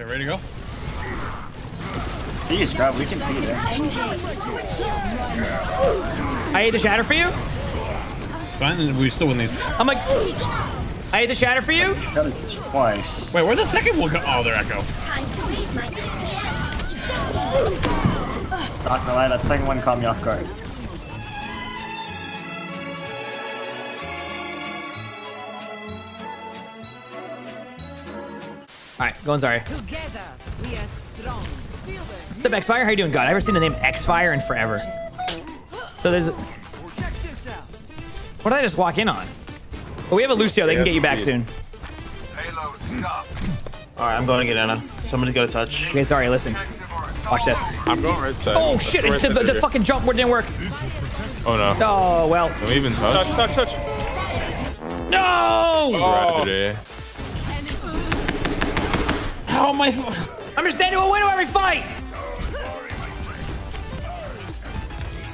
Okay, ready to go? Please, bro, we can beat it. I ate the shatter for you? It's fine, and we still wouldn't need it. I'm like, I ate the shatter for you? Shut it twice. Wait, where'd the second one go? Oh, there I go. Not gonna lie, that second one caught me off guard. Alright, going Zarya. Together we are strong. What's up, X-Fire? How you doing, God? I've never seen the name X-Fire in forever. So there's... What did I just walk in on? Oh, we have a Lucio. They can get you back soon. Alright, I'm going to get Ana. Somebody's got to touch. Okay, Zarya, listen. Watch this. I'm going right side. Oh, shit! The fucking jump board didn't work. Oh, no. Oh, well. Can we even touch? Touch, touch, touch. No! Oh. Right. Oh my! I'm just dead to a window every fight.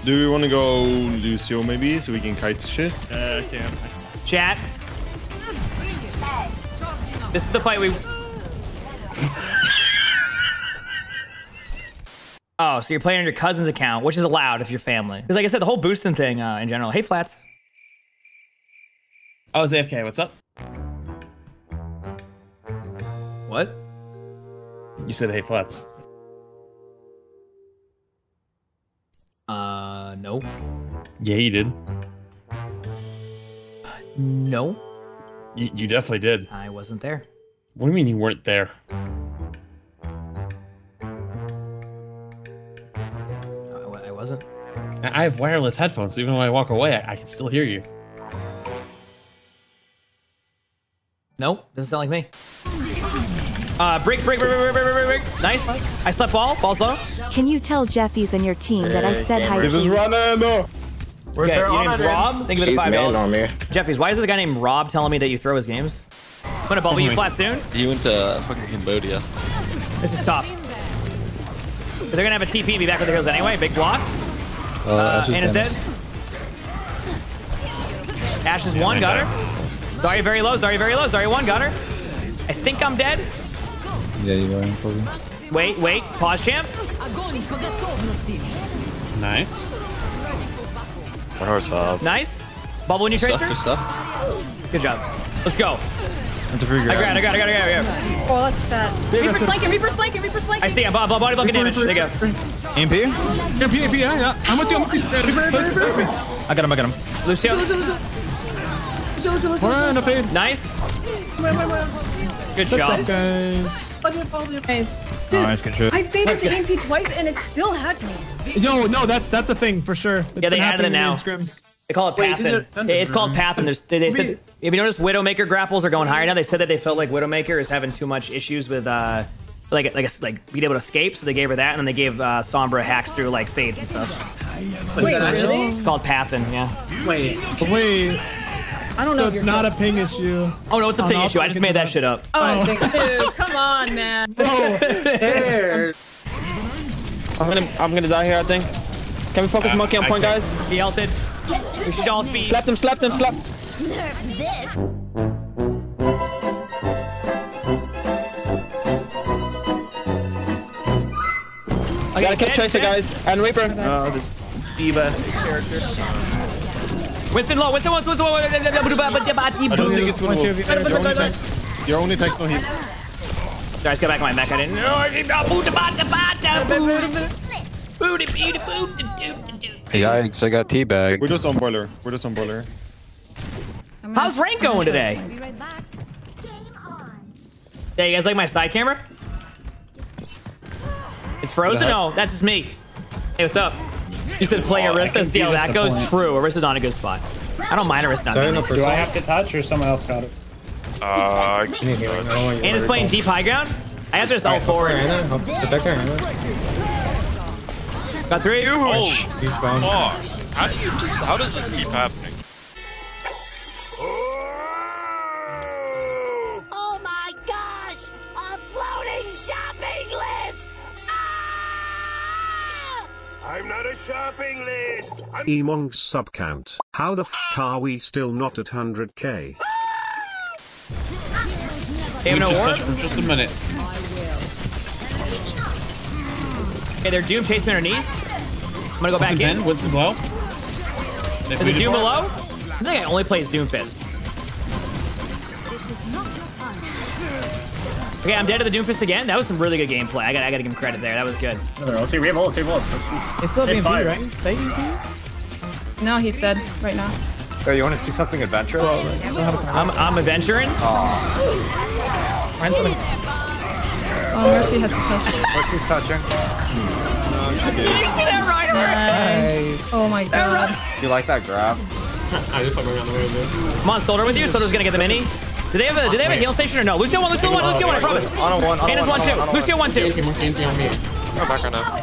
Do we want to go Lucio maybe so we can kite shit? Yeah. Chat. This is the fight we. Oh, so you're playing on your cousin's account, which is allowed if you're family. Because like I said, the whole boosting thing in general. Hey, Flats. I was AFK. What's up? What? You said, hey, Flats. No. Yeah, you did. No. You definitely did. I wasn't there. What do you mean you weren't there? No, I wasn't. I have wireless headphones, so even when I walk away, I can still hear you. No, doesn't sound like me. Break. Nice. I slept ball. Ball's low. Can you tell Jeffy's and your team that I said hi to you? This is Ronaldo. Where's their name's Rob? Think of it $5. Jeffy's, why is this guy named Rob telling me that you throw his games? I'm gonna bubble you flat soon. You went to fucking Cambodia. This is tough. They're gonna have a TP be back with the hills anyway. Big block. Ana's dead. Ashe is one. Got her. Zarya very low. Zarya very low. Zarya one. Got her. I think I'm dead. Yeah, you are probably. Wait, pause champ. Nice. One horse off. Nice. Bubble new Tracer. Good job. Let's go. I got it. Oh, that's fat. Reaper splanking. I see. I'm body blocking damage. There you go. MP? MP, yeah. I'm with you. I got him. Lucio. Nice. Good job, guys. Dude, nice, good shit. I faded the MP twice and it still had me. No, that's a thing for sure. It's they added it now. Scrims. They call it pathing. It's called pathing. They said, if you notice, Widowmaker grapples are going higher now. They said that they felt like Widowmaker is having too much issues with like being able to escape, so they gave her that, and then they gave Sombra hacks through like fades and stuff. Wait, really? It's called pathing. Yeah. Wait. I don't know. So it's not a ping issue. Oh no, it's a ping issue. I just made that shit up. Oh, dude, come on, man. Oh, there. I'm gonna die here, I think. Can we focus Monkey on point, guys? He ulted. We should all speed. Slapped him. Nerf this. I gotta catch Tracer, guys, and Reaper. Oh, this D.Va character. Winston low, Winston low. I don't think it's one of your only takes no hits. Guys, get back on my mech. I didn't. Hey guys, I got teabag. We're just on boiler. How's rank going today? Hey, you guys like my side camera? It's frozen? No, that's just me. Hey, what's up? You said play Orisa, see how that goes. True, Orisa's not a good spot. I don't mind Orisa not being there. Do I have to touch or someone else got it? I can't hear it. Ana's playing deep high ground. I have to just L4 in. Got three. Oh, how does this keep happening? Oh my gosh! A floating shopping list! I'm not a shopping list. Emongg's sub count. How the f are we still not at 100k? Just a minute. Okay, they're Doom chasing underneath. I'm gonna go back in. Winston's low. Is the Doom below? I think I only plays Doomfist. Okay, I'm dead to the Doomfist again. That was some really good gameplay. I gotta give him credit there. That was good. I'll take real bullets, It's still BMP, right? No, he's dead right now. Oh, you want to see something adventurous? I'm adventuring. Oh. Oh, Mercy has to touch. Mercy's touching. Did you see that Reinhardt? Nice. Oh my god. You like that grab? I just like around the way there. Come on, Soldier with you. Soldier's gonna get the mini. Do they have a heal station or no? Lucio one, Lucio one, Lucio one. I promise. Ana's 1-2. Lucio 1-2. Go back right now.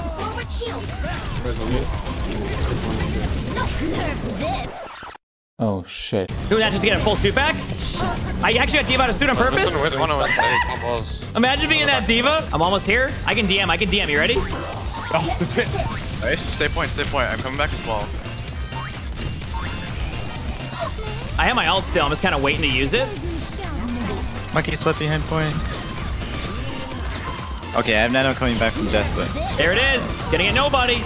Oh shit. Doing that just to get a full suit back? I actually got D.Va to suit on purpose? Imagine being that D.Va. I'm almost here. I can DM. You ready? Oh, that's it. Right, stay point. I'm coming back as well. I have my ult still. I'm just kind of waiting to use it. Monkey slept behind point. Okay, I have Nano coming back from death, but... There it is. Getting at nobody.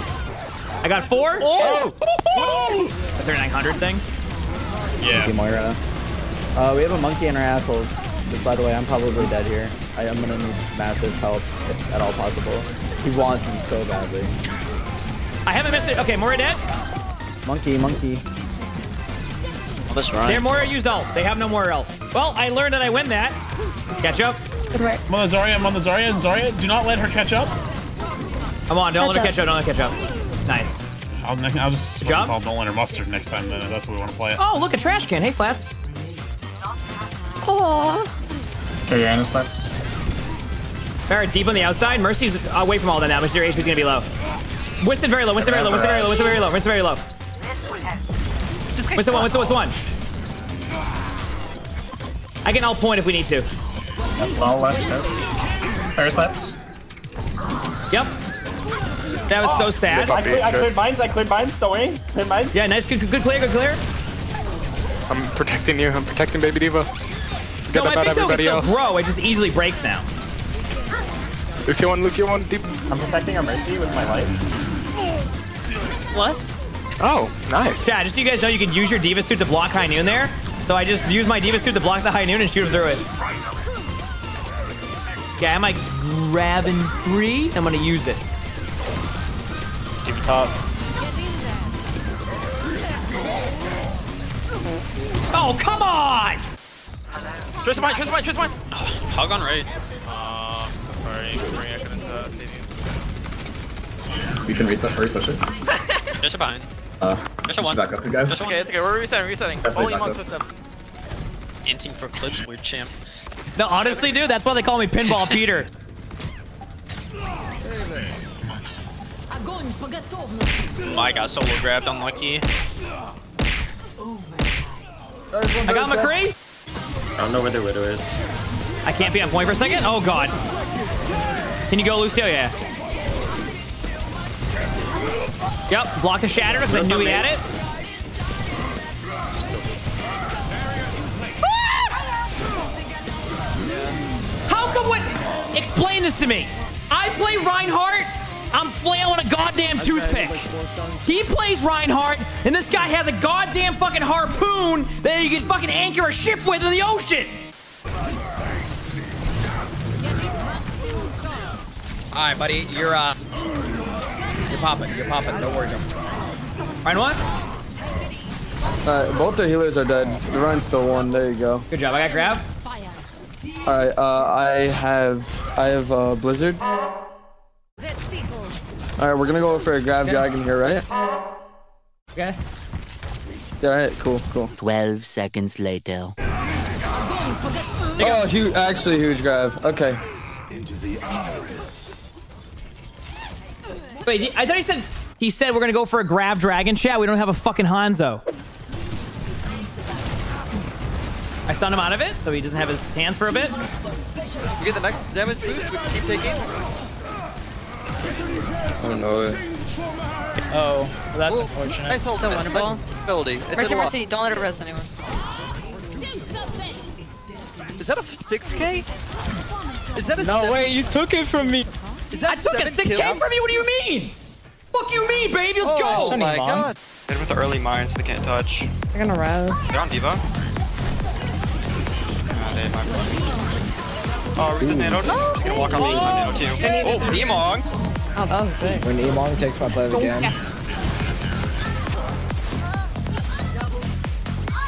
I got 4. Oh! Oh! The 3900 thing. Yeah. Monkey Moira. We have a monkey in our assholes. But by the way, I'm probably dead here. I'm gonna need massive help if at all possible. He wants me so badly. I haven't missed it. Okay, Moira dead. Monkey. They're Moira used ult. They have no more ult. Well, I learned that I win that. Catch up. Good work. I'm on the Zarya. Zarya, do not let her catch up. Come on, don't let her catch up. Nice. I'll just call don't let her mustard next time. Then that's what we want to play it. Oh, look, a trash can. Hey, Flats. Aww. Okay, Ana slept. Barrett deep on the outside. Mercy's away from all that now. But your HP's gonna be low. Winston very low. What's the one? I can all point if we need to. That's all left. First left. Yep. That was so sad. I cleared mines, don't worry. Yeah, nice. Good clear. I'm protecting you. I'm protecting baby D.Va. Forget about everybody else. Bro, it just easily breaks now. Lucio one, deep. I'm protecting our Mercy with my life. Plus. Oh, nice. Yeah, just so you guys know, you can use your D.Va suit to block High Noon there. So I just use my D.Va suit to block the High Noon and shoot him through it. Okay, I might grab in 3. I'm gonna use it. Keep it top. Oh, come on! Tracer mine! Oh, hug on right. I'm sorry. I couldn't save you. You can reset before you push it. Just behind. Just one. Back up, guys. Just okay, it's okay. We're resetting. Only amongst steps. Inting for clips, weird champ. No, honestly, dude, that's why they call me Pinball Peter. My god, solo grabbed, unlucky. I got McCree. I don't know where the Widow is. I can't be on point for a second. Oh god. Can you go, Lucio? Yeah. Yep, block the shatter because I knew he had it. How come what? Explain this to me. I play Reinhardt, I'm flailing a goddamn toothpick. He plays Reinhardt, and this guy has a goddamn fucking harpoon that you can fucking anchor a ship with in the ocean. Alright, buddy, You're popping. Don't worry. Ryan what? Both their healers are dead. Ryan's still one. There you go. Good job. I got grab. All right. I have Blizzard. All right. We're gonna go for a grab dragon here, right? Okay. Yeah, all right. Cool. 12 seconds later. Oh, huge! Actually, huge grab. Okay. Into the iris. Wait, I thought he said we're gonna go for a grab dragon. Chat, we don't have a fucking Hanzo. I stunned him out of it, so he doesn't have his hands for a bit. You get the next damage boost, we can keep taking. Oh no. Oh, well, that's unfortunate. Nice ult, that's wonderful. Ability. Mercy, don't let it res anyone. Is that a 6K? Is that a no, seven? Wait, you took it from me. Is that I took a 6K kills? From you? What do you mean? Fuck you mean, baby? Let's go. Oh my god. Hit with the early mine so they can't touch. They're gonna res. They're on D.Va. Oh, Orisa's nano. No. He's gonna walk on me. I'm nano too. Oh, Emongg. Oh, that was big. When Emongg takes my place again.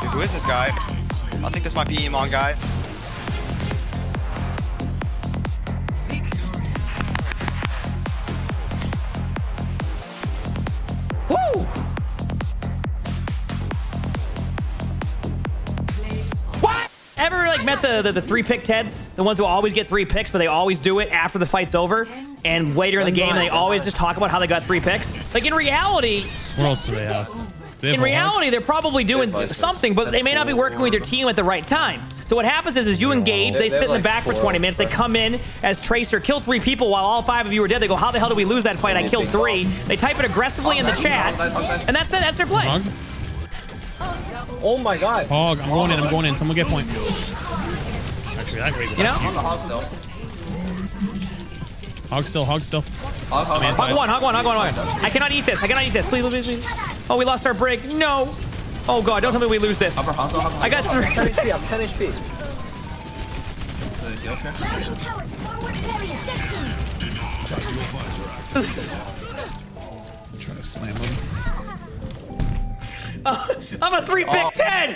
Dude, who is this guy? I think this might be Emongg guy. Met the three pick Teds, the ones who always get three picks, but they always do it after the fight's over and later in the game. They always just talk about how they got three picks. Like in reality, what else do they have? In reality, they're probably doing something, but they may not be working with your team at the right time. So what happens is you engage, they sit in the back for 20 minutes, they come in as Tracer, kill three people while all five of you are dead. They go, how the hell did we lose that fight? I killed three. They type it aggressively in the chat, and that's their play. Oh my god. Oh, I'm going in, I'm going in. Someone get point. Actually, that great. You know? Hog still, hog still. Hog one. I cannot eat this. Please, please. Oh, we lost our break. No. Oh god, don't tell me we lose this. I got 3. 10 HP, I'm 10 HP. I'm trying to slam him. I'm a 3 pick 10!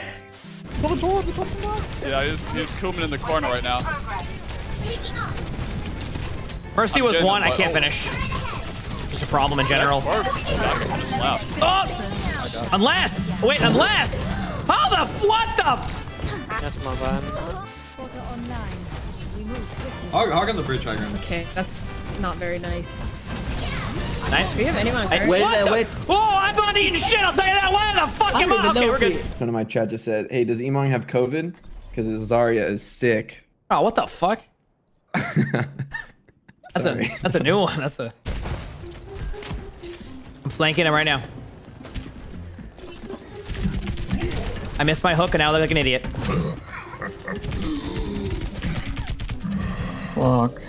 Pull the door, yeah, he's cooming in the corner right now. Mercy was one, I can't finish. Just a problem in general. Oh! Unless! Wait, unless! How the f- what the f- That's my vibe. Hog on the bridge, hog on. Okay, that's not very nice. Nice. Do you have anyone? Wait. Oh, I'm not eating shit. I'll tell you that. Why the fuck am I? Okay, we're good. One of my chat just said, hey, does Emongg have COVID? Because Zarya is sick. Oh, what the fuck? That's a new one. I'm flanking him right now. I missed my hook and now I look like an idiot. Fuck.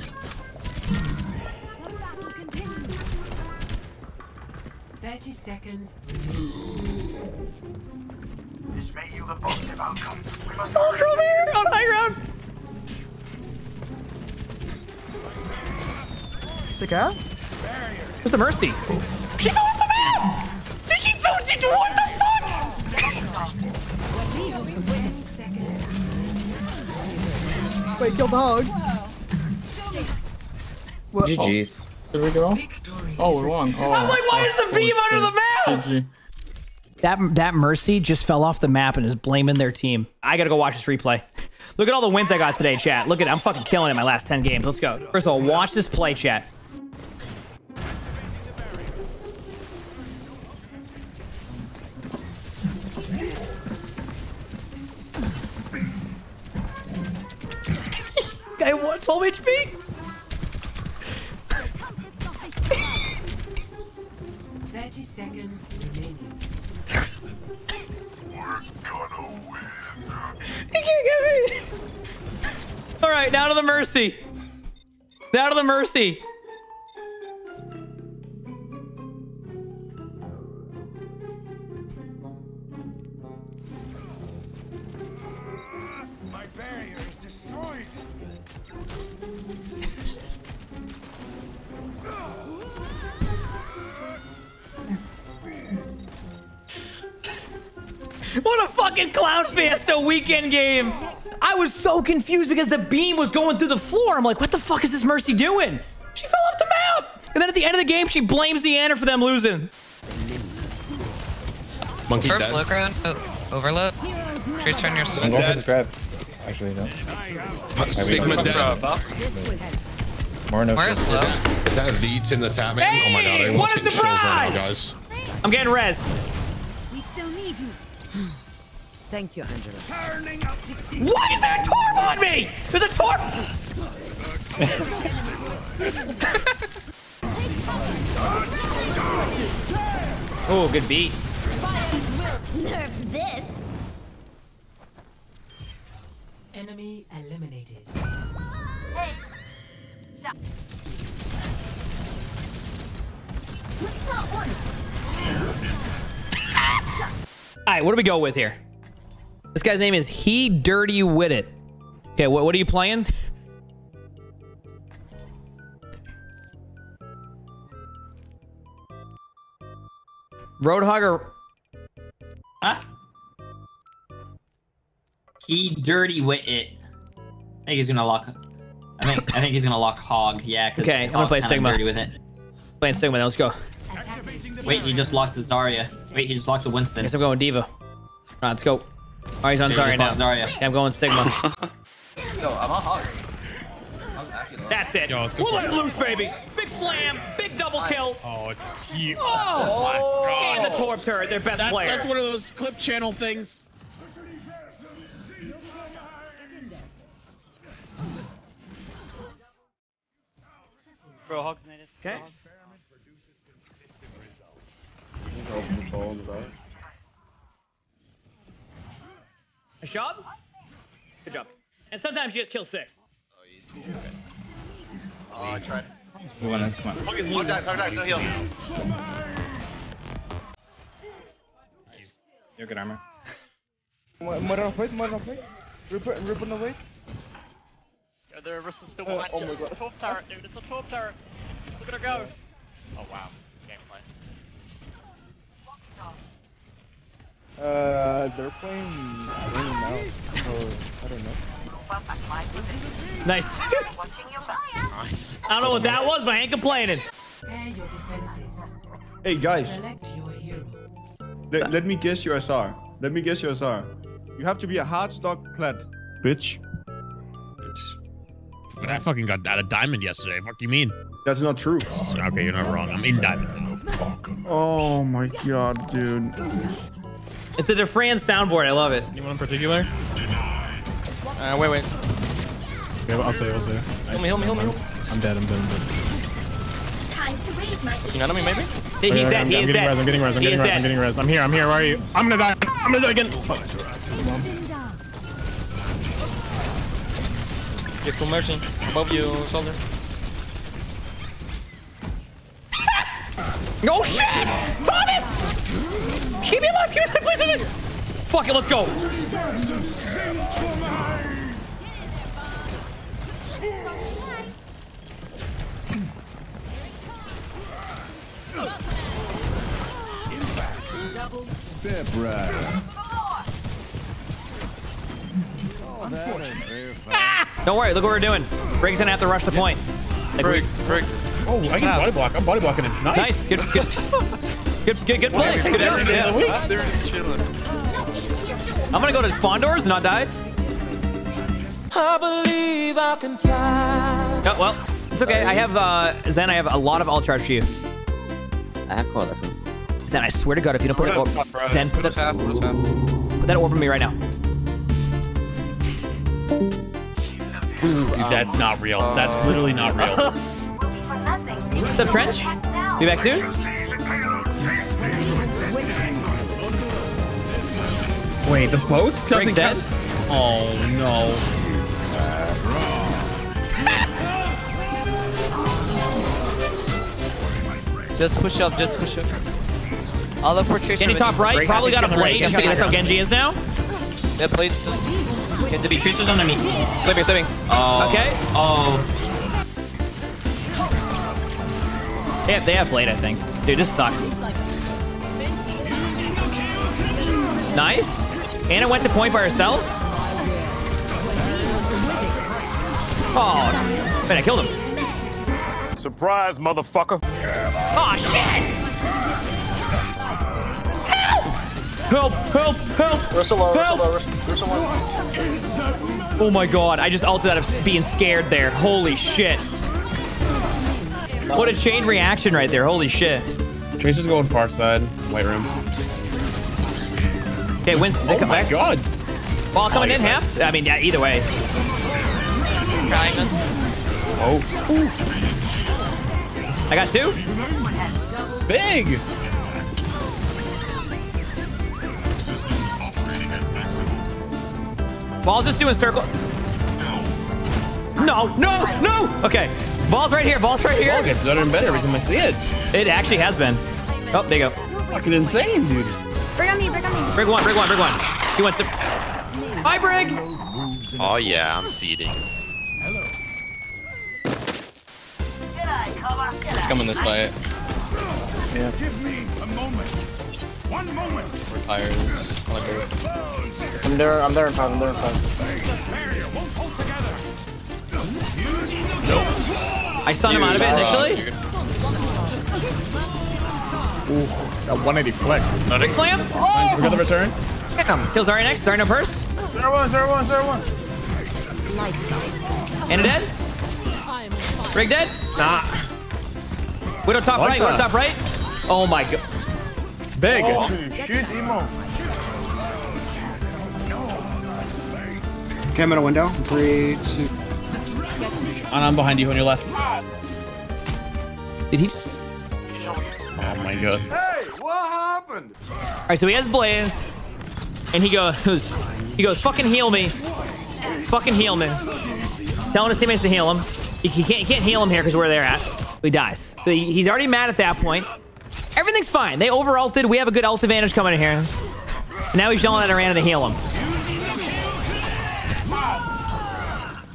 Seconds. This may yield a positive outcome. We must Soldier over here on high ground. Sick out? Where's the Mercy? She fell off the map! Did she fell? She, what the fuck? Wait, killed the hog. What? GG's. Did we go? Oh, we're wrong. Oh, I'm like, why is the beam under the map? That Mercy just fell off the map and is blaming their team. I gotta go watch this replay. Look at all the wins I got today, chat. Look at it. I'm fucking killing it in my last 10 games. Let's go. First of all, watch this play, chat. Guy won 12 HP? Seconds remaining. We're gonna win. You can't get me. All right, now to the Mercy. My barrier is destroyed. What a fucking clown fiesta weekend game. I was so confused because the beam was going through the floor. I'm like, what the fuck is this Mercy doing? She fell off the map. And then at the end of the game, she blames the Ana for them losing. Monkey first dead. Look around, overload. Tracer on your side. I'm going for the grab. Actually, no. Sigma down. Moira's low. Is that Veet in the tap? Hey, oh my god, everyone's what a surprise! Right now, guys. I'm getting res. We still need you. Thank you, Angela. Why is there a Torb on me? There's a Torb! Oh, good beat. Enemy eliminated. Hey, shot. Alright, what do we go with here? This guy's name is He Dirty Wit It. Okay, what are you playing? Roadhog or... Huh? He Dirty Wit It. I think he's gonna lock... I think he's gonna lock Hog, yeah. Okay, I'm gonna play Sigma. Dirty with it. Playing Sigma, let's go. Wait, he just locked the Zarya. Wait, he just locked the Winston. Guess I'm going D.Va. Alright, let's go. Alright, he's on Zarya now. Zarya. Okay, I'm going Sigma. Yo, I'm on Hog. That's it. Yo, we'll let loose, baby. Big slam, big double kill. Oh, it's huge. Oh, oh my God. And the Torb turret, their best player. That's one of those clip channel things. Bro, Hog's native. Okay. A job? Good job. And sometimes you just kill six. Oh, you do. Oh, I tried. One is smart. Hog dies, Hog dies, no heal. Nice. You're good armor. Moira on plate, Moira on plate. Rip on the way. Their wrist is still one. Oh my God. It's a Torb turret, dude. It's a Torb turret. Look at her go. Oh, wow. Gameplay. They're playing. I don't know. Nice. Nice. I don't know what that was, but I ain't complaining. Hey guys. Let me guess your SR. Let me guess your SR. You have to be a hard stock plat, bitch. But I fucking got out of diamond yesterday. Fuck you mean? That's not true. Okay, you're not wrong. I'm in diamond. Oh my God, dude. It's a DeFran soundboard. I love it. Anyone in particular? Wait. Okay, well, I'll say. Help me. I'm dead. Time to read my... You know me, maybe? He's dead. He's dead. I'm getting res. I'm here. Where are you? I'm gonna die. I'm gonna die again. Fuck. Get full Mercy. Above you, Soldier. No shit! Thomas! Keep me alive, please. Fuck it, let's go. Step right. Don't worry, look what we're doing. Briggs gonna have to rush the point. Like Briggs. Oh, I can body block. I'm body blocking it. Nice. Good play. Good effort. I'm gonna go to spawn doors, not die. I believe I can fly. Oh well, it's okay. I have Zen. I have a lot of alt charge for you. I have coalescence. Zen, I swear to God, if you don't put it over, Zen, put that over me right now. Dude, that's not real. That's literally not real. What's up, Trench? Be back soon? Wait, the boat doesn't dead? Oh, no. Just push up. I'll look for Tracer. Genji top right, probably got a blade. That's how Genji is now. Yeah, blade. Get to be Tracer's under me. Slipping. Oh. Okay. Oh. They have blade, I think. Dude, this sucks. Nice. Ana went to point by herself. Oh, man, I killed him. Surprise, motherfucker. Oh, shit. Help. Help. Oh, my God. I just ulted out of being scared there. Holy shit. What a chain reaction right there. Holy shit. Tracer's going far side. White room. Okay, Winston. Oh my God. Ball coming in half? I mean, yeah, either way. Oh. Ooh. I got two. Big. Ball's just doing circle. No. Okay. Ball's right here. Ball's right here. Ball gets better and better every time I see it. It actually has been. Oh, there you go. Fucking insane, dude. Brig on me. Brig on me. Brig one. Brig one. Brig one. She went to. Hi, Brig. Oh yeah, I'm feeding. Hello. He's coming this fight. Yeah. Give me a moment. One moment. Retires. I'm there in five. I'm there in five. Nope. I stunned him out of it initially. Ooh, that 180 flick. Another slam. Oh! We got the return. Damn. Kills Zarya next. Zarya no burst. Zero one. Ana dead. Rig dead. Nah. Widow top right. Widow top right. Oh my god. Big. Oh, shoot, Emongg. Okay, I'm at a window. 3, 2. Ana, I'm behind you on your left. Did he just? Oh my god. Hey, what happened? All right, so he has Blaze, and he goes, fucking heal me, fucking heal me. Telling his teammates to heal him. He can't heal him here because where they're at. He dies. So he's already mad at that point. Everything's fine. They over-ulted. We have a good ult advantage coming in here. And now he's yelling at Ana to heal him.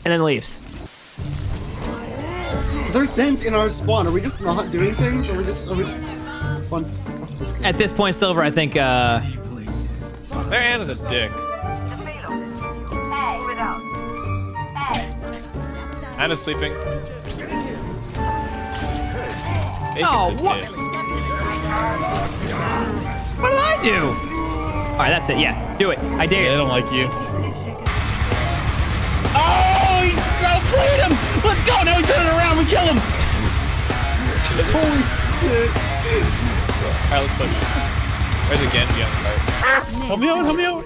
And then leaves. There's sense in our spawn. Are we just not doing things? Or are we just fun? At this point, Silver, I think, Their Ana's a dick. Ana's sleeping. Oh, what? What did I do? All right, that's it. Yeah, do it. I dare you. Yeah, they don't like you. Oh, he outplayed him. Let's go. Now we turn it around. We kill him. Holy shit. All right, let's push. There's a Genji on fire. Help me out. Help me out.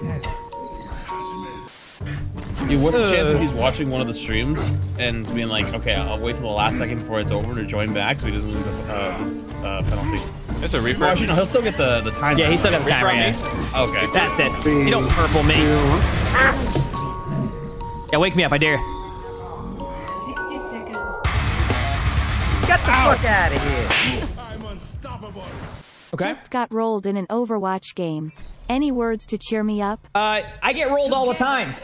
Dude, what's the chances he's watching one of the streams and being like, okay, I'll wait till the last second before it's over to join back so he doesn't lose this penalty? There's a Reaper. Actually, no, he'll still get the time. Yeah, he's still got the time. Yeah. Okay. That's it. You don't purple me. Yeah, wake me up, I dare. 60 seconds. Get the fuck out of here. I'm unstoppable. Okay. Just got rolled in an Overwatch game. Any words to cheer me up? I get rolled all the time.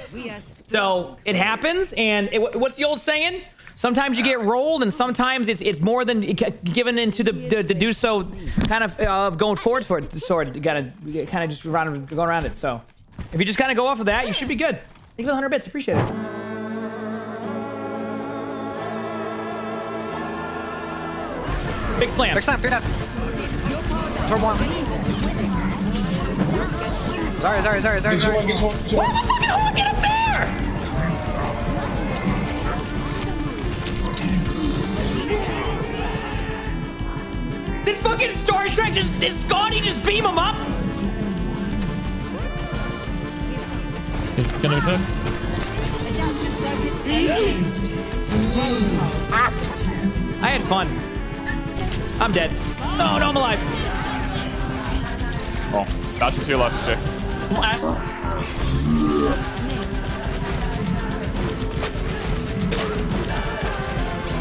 So it happens, and what's the old saying? Sometimes you get rolled, and sometimes it's more than given into the do so kind of going forward for it. Sword, you gotta kind of just go around it. So if you just kind of go off of that, you should be good. Thank you for the 100 bits. Appreciate it. Big slam. Big slam. Fear not. Torbjorn. Sorry. Why did the fucking Hulk get up there? Did fucking Storage Strike just, did Scotty just beam him up? This is gonna be tough. I had fun. I'm dead. Oh no, I'm alive. Oh, that's to your left, Jay.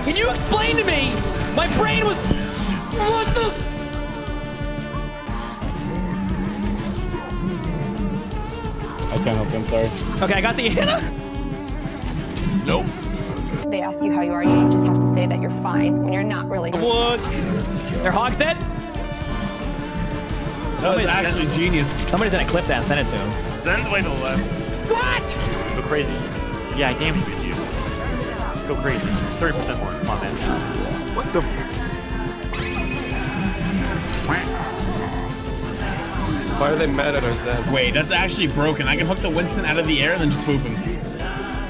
Can you explain to me? My brain was... What the... I can't help you, I'm sorry. Okay, I got the Ana. Nope. They ask you how you are, you just have to say that you're fine when you're not really. What? They're Hog's dead? Somebody's actually genius. Somebody's gonna clip that and send it to him. Send it way to the left. What? Go crazy. Yeah, I damn it with you. Go crazy. 30% more. Come on, man. What the f? Why are they mad at us then? Wait, that's actually broken. I can hook the Winston out of the air and then just boop him.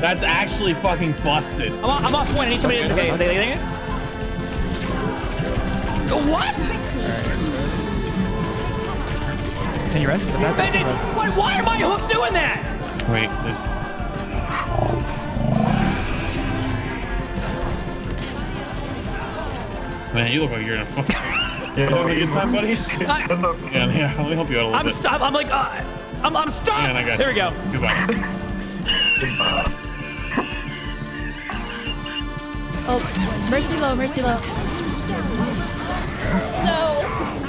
That's actually fucking busted. I'm off point. I need somebody to okay. Okay. What? Can you rest? Why are my hooks doing that? Wait, there's... Man, you look like you're in a fucking... You having a good time, buddy? Yeah, here, let me help you out a little bit. I'm like, I'm stuck! Man, I got there you. We go. Goodbye. Oh, Mercy low, Mercy low. No.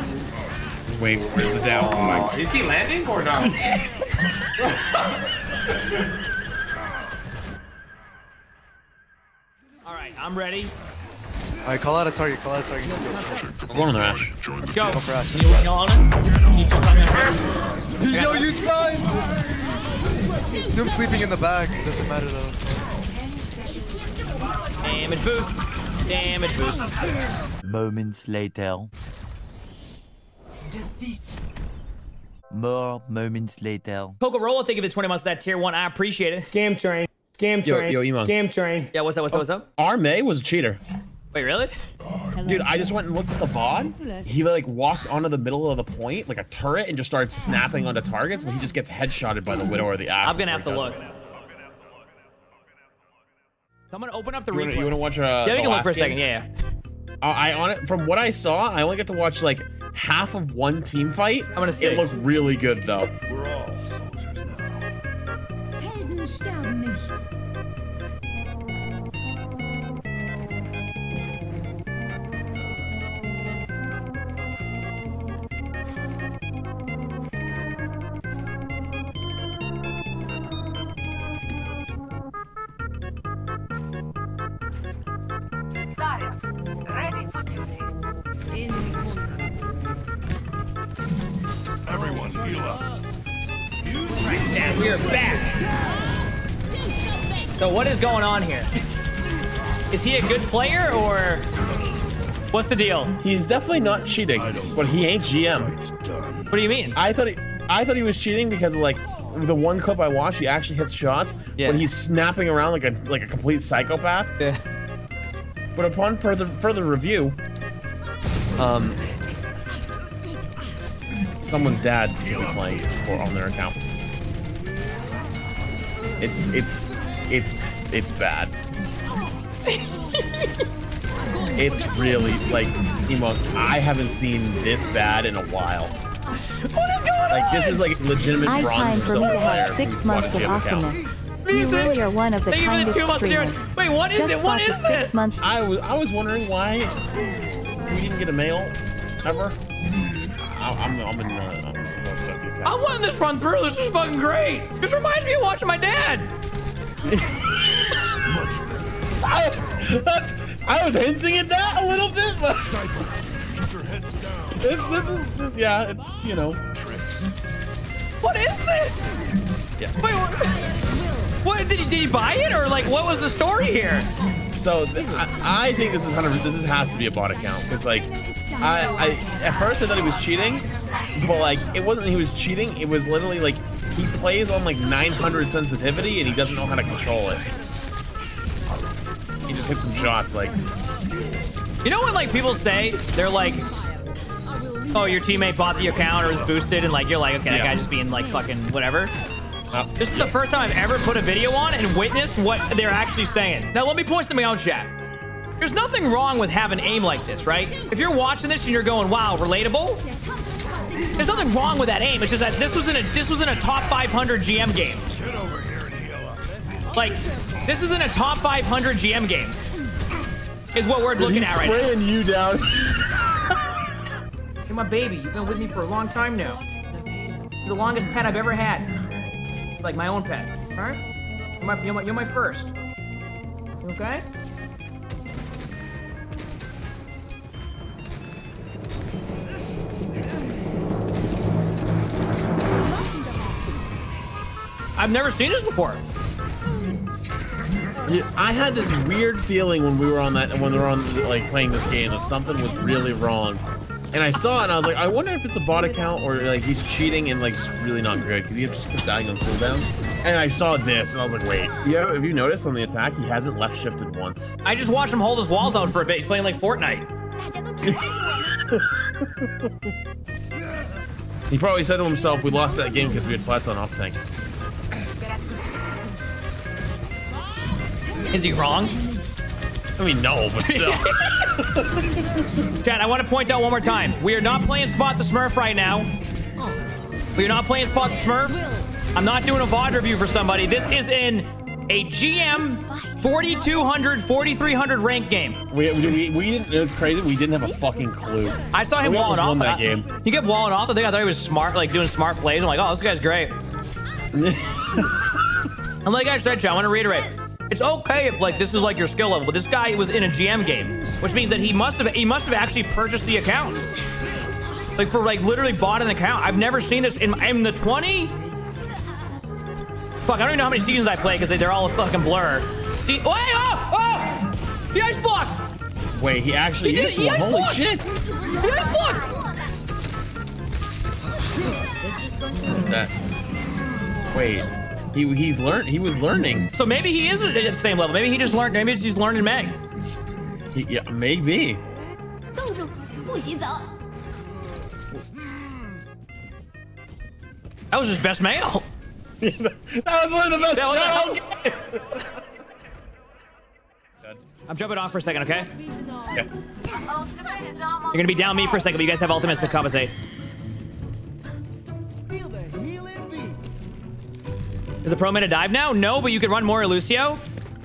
Wait, where's the down? Oh my God. Is he landing or not? All right, I'm ready. All right, call out a target, call out a target. I'm going on the Ashe. Let's go. Go for Ashe. Can you kill on it? Yo, you guys! Doom's sleeping in the back. Doesn't matter though. Damage boost. Damage boost. Moments later. Defeat. More moments later. Coca-Rola, thank you for 20 months of that tier 1. I appreciate it. Scam train. Scam train. Yo, Emongg. Scam train. Yeah, what's up, what's up, what's up? Arme was a cheater. Wait, really? Dude, I just went and looked at the VOD. He like walked onto the middle of the point, like a turret, and just started snapping onto targets, but he just gets headshotted by the Widow or the Ashe. I'm gonna have to look. Someone open up the replay. You wanna watch yeah, we can look for a second, yeah. From what I saw, I only get to watch like half of one team fight. I'm gonna see. It looked really good though. We're all soldiers now. Heldenstamm nicht. So what is going on here? Is he a good player or what's the deal? He's definitely not cheating, but he ain't GM. What do you mean? I thought he was cheating because of like the one clip I watched, he actually hits shots, yeah, when he's snapping around like a complete psychopath. Yeah. But upon further review, someone's dad will be playing on their account. It's bad. It's really like, Emongg, I haven't seen this bad in a while. What is going on? Like this is like legitimate bronze or silver player. 6 months of awesomeness. You really are one of the kindest streamers. Wait, what is it? What is this? I was wondering why we didn't get a mail ever. I'm wanting this run through. This is fucking great. This reminds me of watching my dad. I was hinting at that a little bit, but this is yeah, it's, you know. What is this? Yeah. Wait, what did he buy it or like what was the story here? So I think this is 100%. This has to be a bot account because like I at first I thought he was cheating, but like it wasn't. He was cheating. It was literally like. He plays on like 900 sensitivity and he doesn't know how to control it. He just hits some shots like. You know what like people say? They're like, oh, your teammate bought the account or is boosted and like, you're like, okay, yeah, that guy just being like fucking whatever. This is the first time I've ever put a video on and witnessed what they're actually saying. Now let me point something out, chat. There's nothing wrong with having aim like this, right? If you're watching this and you're going, wow, relatable. There's nothing wrong with that aim. It's just that this was in a top 500 GM game. Like, this isn't a top 500 GM game. Is what we're looking at right now. He's spraying you down. You're my baby. You've been with me for a long time now. You're the longest pet I've ever had. Like my own pet. All right? You're my first. Okay? I've never seen this before. I had this weird feeling when we were on that, when we were on like playing this game, that something was really wrong. And I saw it, and I was like, I wonder if it's a bot account or like he's cheating and like just really not good because he just kept dying on cooldown. And I saw this, and I was like, wait. Yeah, if you notice on the attack, he hasn't left shifted once. I just watched him hold his walls out for a bit. He's playing like Fortnite. He probably said to himself, "We lost that game because we had Flats on off tank." Is he wrong? I mean, no, but still. Chat, I want to point out one more time. We are not playing Spot the Smurf right now. We are not playing Spot the Smurf. I'm not doing a VOD review for somebody. This is in a GM 4,200, 4,300 rank game. We didn't, it's crazy, we didn't have a fucking clue. I saw him walling off. That game. He kept walling off. I thought he was smart, like doing smart plays. I'm like, oh, this guy's great. And like I said, I want to reiterate, it's okay if like this is like your skill level, but this guy was in a GM game, which means that he must have actually purchased the account. Like for like literally bought an account. I've never seen this in the 20. Fuck, I don't even know how many seasons I play because they're all a fucking blur. See, wait, oh, he ice blocked. Wait, he actually used one. Holy shit! He ice blocked. That. Wait, he's learned. He was learning. So maybe he isn't at the same level. Maybe he just learned. Maybe he's learning Meg. Yeah, maybe. That was his best male. That was one of the best shots. I'm jumping off for a second, okay? Yeah. You're gonna be down me for a second, but you guys have ultimates to compensate. Is the pro made a dive now? No, but you can run more Lucio,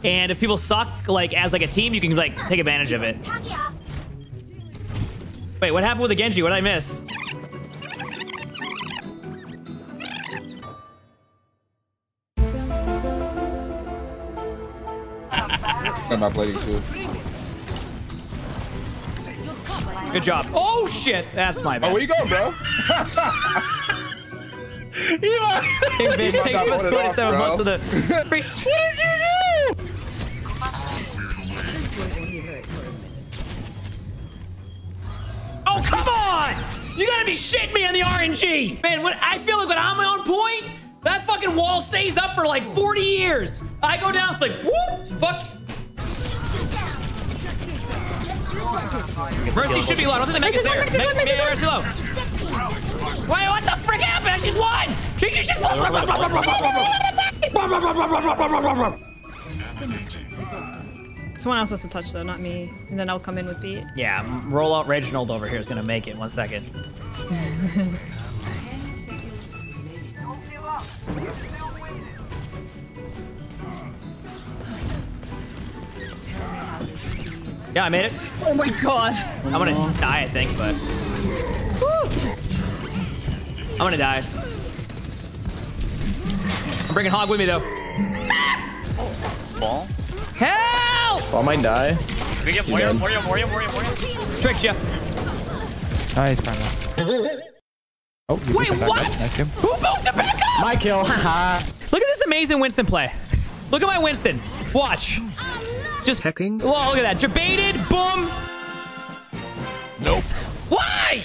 and if people suck like as like a team, you can like take advantage of it. Wait, what happened with the Genji? What did I miss? I'm not playing too. Good job. Oh shit, that's my bad. Oh, where you going, bro? Hey, bitch, takes 27 months of the. What did you do? Oh come on! You gotta be shitting me on the RNG, man. When I feel like when I'm on point, that fucking wall stays up for like 40 years. I go down, it's like whoop, fuck. Mercy should be low. I don't think they make it there. Mercy low. Wait, what the frick happened? I just won! She just won! Someone else has to touch though, not me. And then I'll come in with beat. Yeah, roll out Reginald over here is gonna make it. 1 second. Yeah, I made it. Oh my god. I'm gonna die, I think, but. Woo. I'm gonna die. I'm bringing Hog with me, though. Ball? Help! Ball might die. We get Moira. Tricked ya. Oh, he's fine. Oh, wait, what? Nice. Who moved it back up? My kill. Look at this amazing Winston play. Look at my Winston. Watch. Just hacking. Whoa, look at that. Debated. Boom. Nope. Why?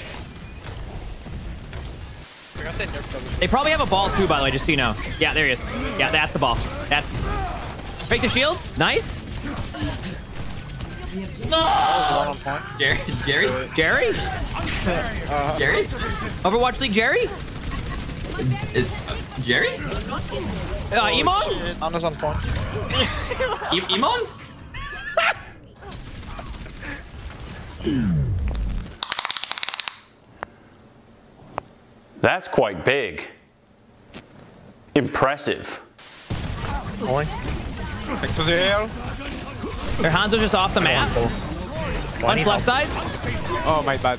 They probably have a ball too, by the way, just so you know. Yeah, there he is. Yeah, that's the ball. That's. Break the shields. Nice. No! Jerry? Jerry? Overwatch League Jerry? Jerry? Emongg? Ana's on point. Emongg? That's quite big. Impressive. Back to the air. Their Hanzo just off the map. Punch left side. Oh, my bad.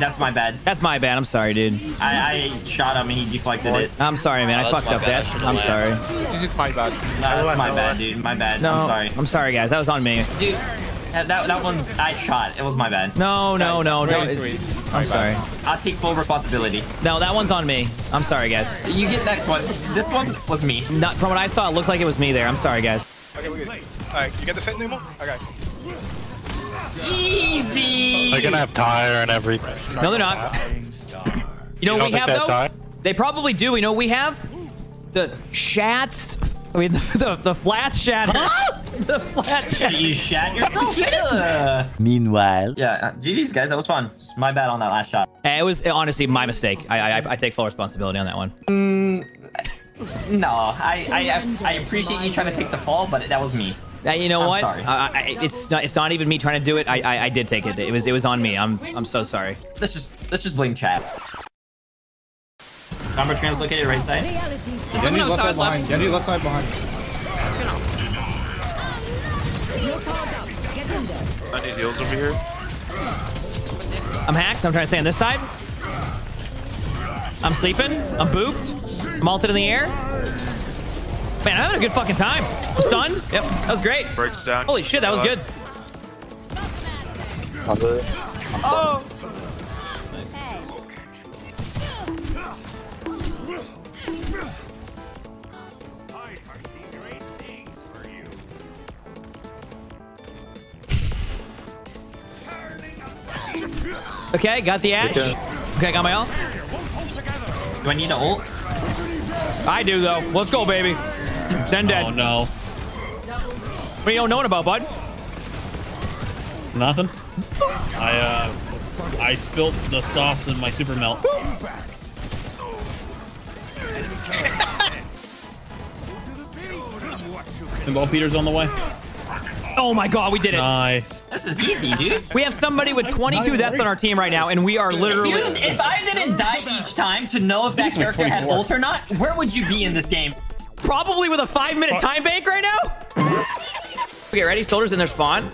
That's my bad. That's my bad. I'm sorry, dude. I shot him and he deflected it. I'm sorry, man. I fucked up that. I'm sorry. It's my bad. No, that's my bad, dude. My bad. No, I'm sorry. I'm sorry, guys. That was on me. Dude. That one's I shot. It was my bad. No. I'm sorry. I'll take full responsibility. No, that one's on me. I'm sorry, guys. You get next one. This one was me. Not from what I saw, it looked like it was me there. I'm sorry, guys. Okay, we're good. Alright, you get the fit, Numo? Okay. Easy! They're gonna have tire and everything. No, they're not. You know what we have, though? Tire? They probably do. We know what we have? The shats. I mean, the flats shattered. The flats shattered. You shat yourself? Meanwhile. Yeah, GG's, guys. That was fun. Just my bad on that last shot. It was honestly my mistake. I take full responsibility on that one. No, I appreciate you trying to take the fall, but that was me. You know what? I'm sorry. It's not even me trying to do it. I did take it. It was on me. I'm so sorry. Let's just blame chat. Sombra translocated right side. Genji's left side behind. I need heals over here. I'm hacked. I'm trying to stay on this side. I'm sleeping. I'm booped. I'm ulted in the air. Man, I'm having a good fucking time. I'm stunned. Yep, that was great. Breaks down. Holy shit, that was good. Oh. Nice. Okay, got the Ashe. Okay, got my ult. Do I need an ult? I do, though. Let's go, baby. Send dead. Oh, no. What are you knowing about, bud? Nothing. I spilled the sauce in my super melt. Pinball Peter's on the way. Oh my god, we did it. Nice. This is easy, dude. We have somebody with 22 deaths on our team right now, and we are literally... Dude, if I didn't die each time to know if that character had ult or not, where would you be in this game? Probably with a 5-minute time bank right now? Okay, ready? Soldier's in their spawn.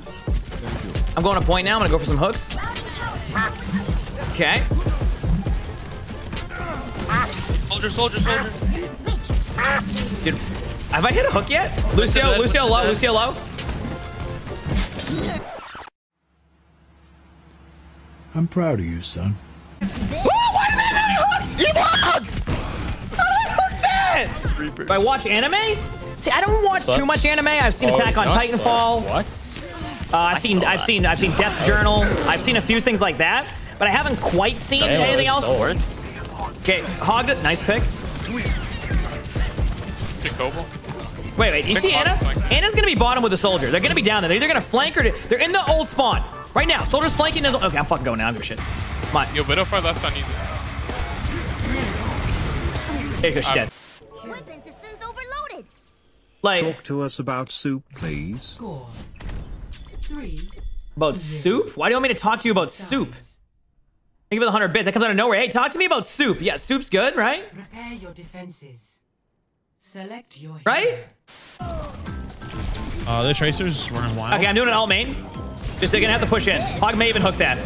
I'm going to point now. I'm going to go for some hooks. Okay. Soldier. Dude, have I hit a hook yet? Lucio low. I'm proud of you, son. Whoa, why did I not hook? You hooked! How did I hook that? Reaper. Do I watch anime? See, I don't watch too much anime. I've seen Attack on Titanfall. What? I've seen Death Journal. I've seen a few things like that, but I haven't quite seen anything else. Okay, hogged it. Nice pick. Wait, you see Ana? Ana's gonna be bottom with a soldier. They're gonna be down there. They're either gonna flank or they're in the old spawn right now. Soldier's flanking. Okay, I'm fucking going now. I'm gonna shit. Come on. Yo, Widow far left on easy. There goes dead. Weapon systems overloaded. Like, talk to us about soup, please. About soup? Why do you want me to talk to you about soup? I give it 100 bits. That comes out of nowhere. Hey, talk to me about soup. Yeah, soup's good, right? Prepare your defenses. Select your hero. Right? The Tracer's just running wild. Okay, I'm doing an alt main. Just they're gonna have to push in. Hog may even hook that.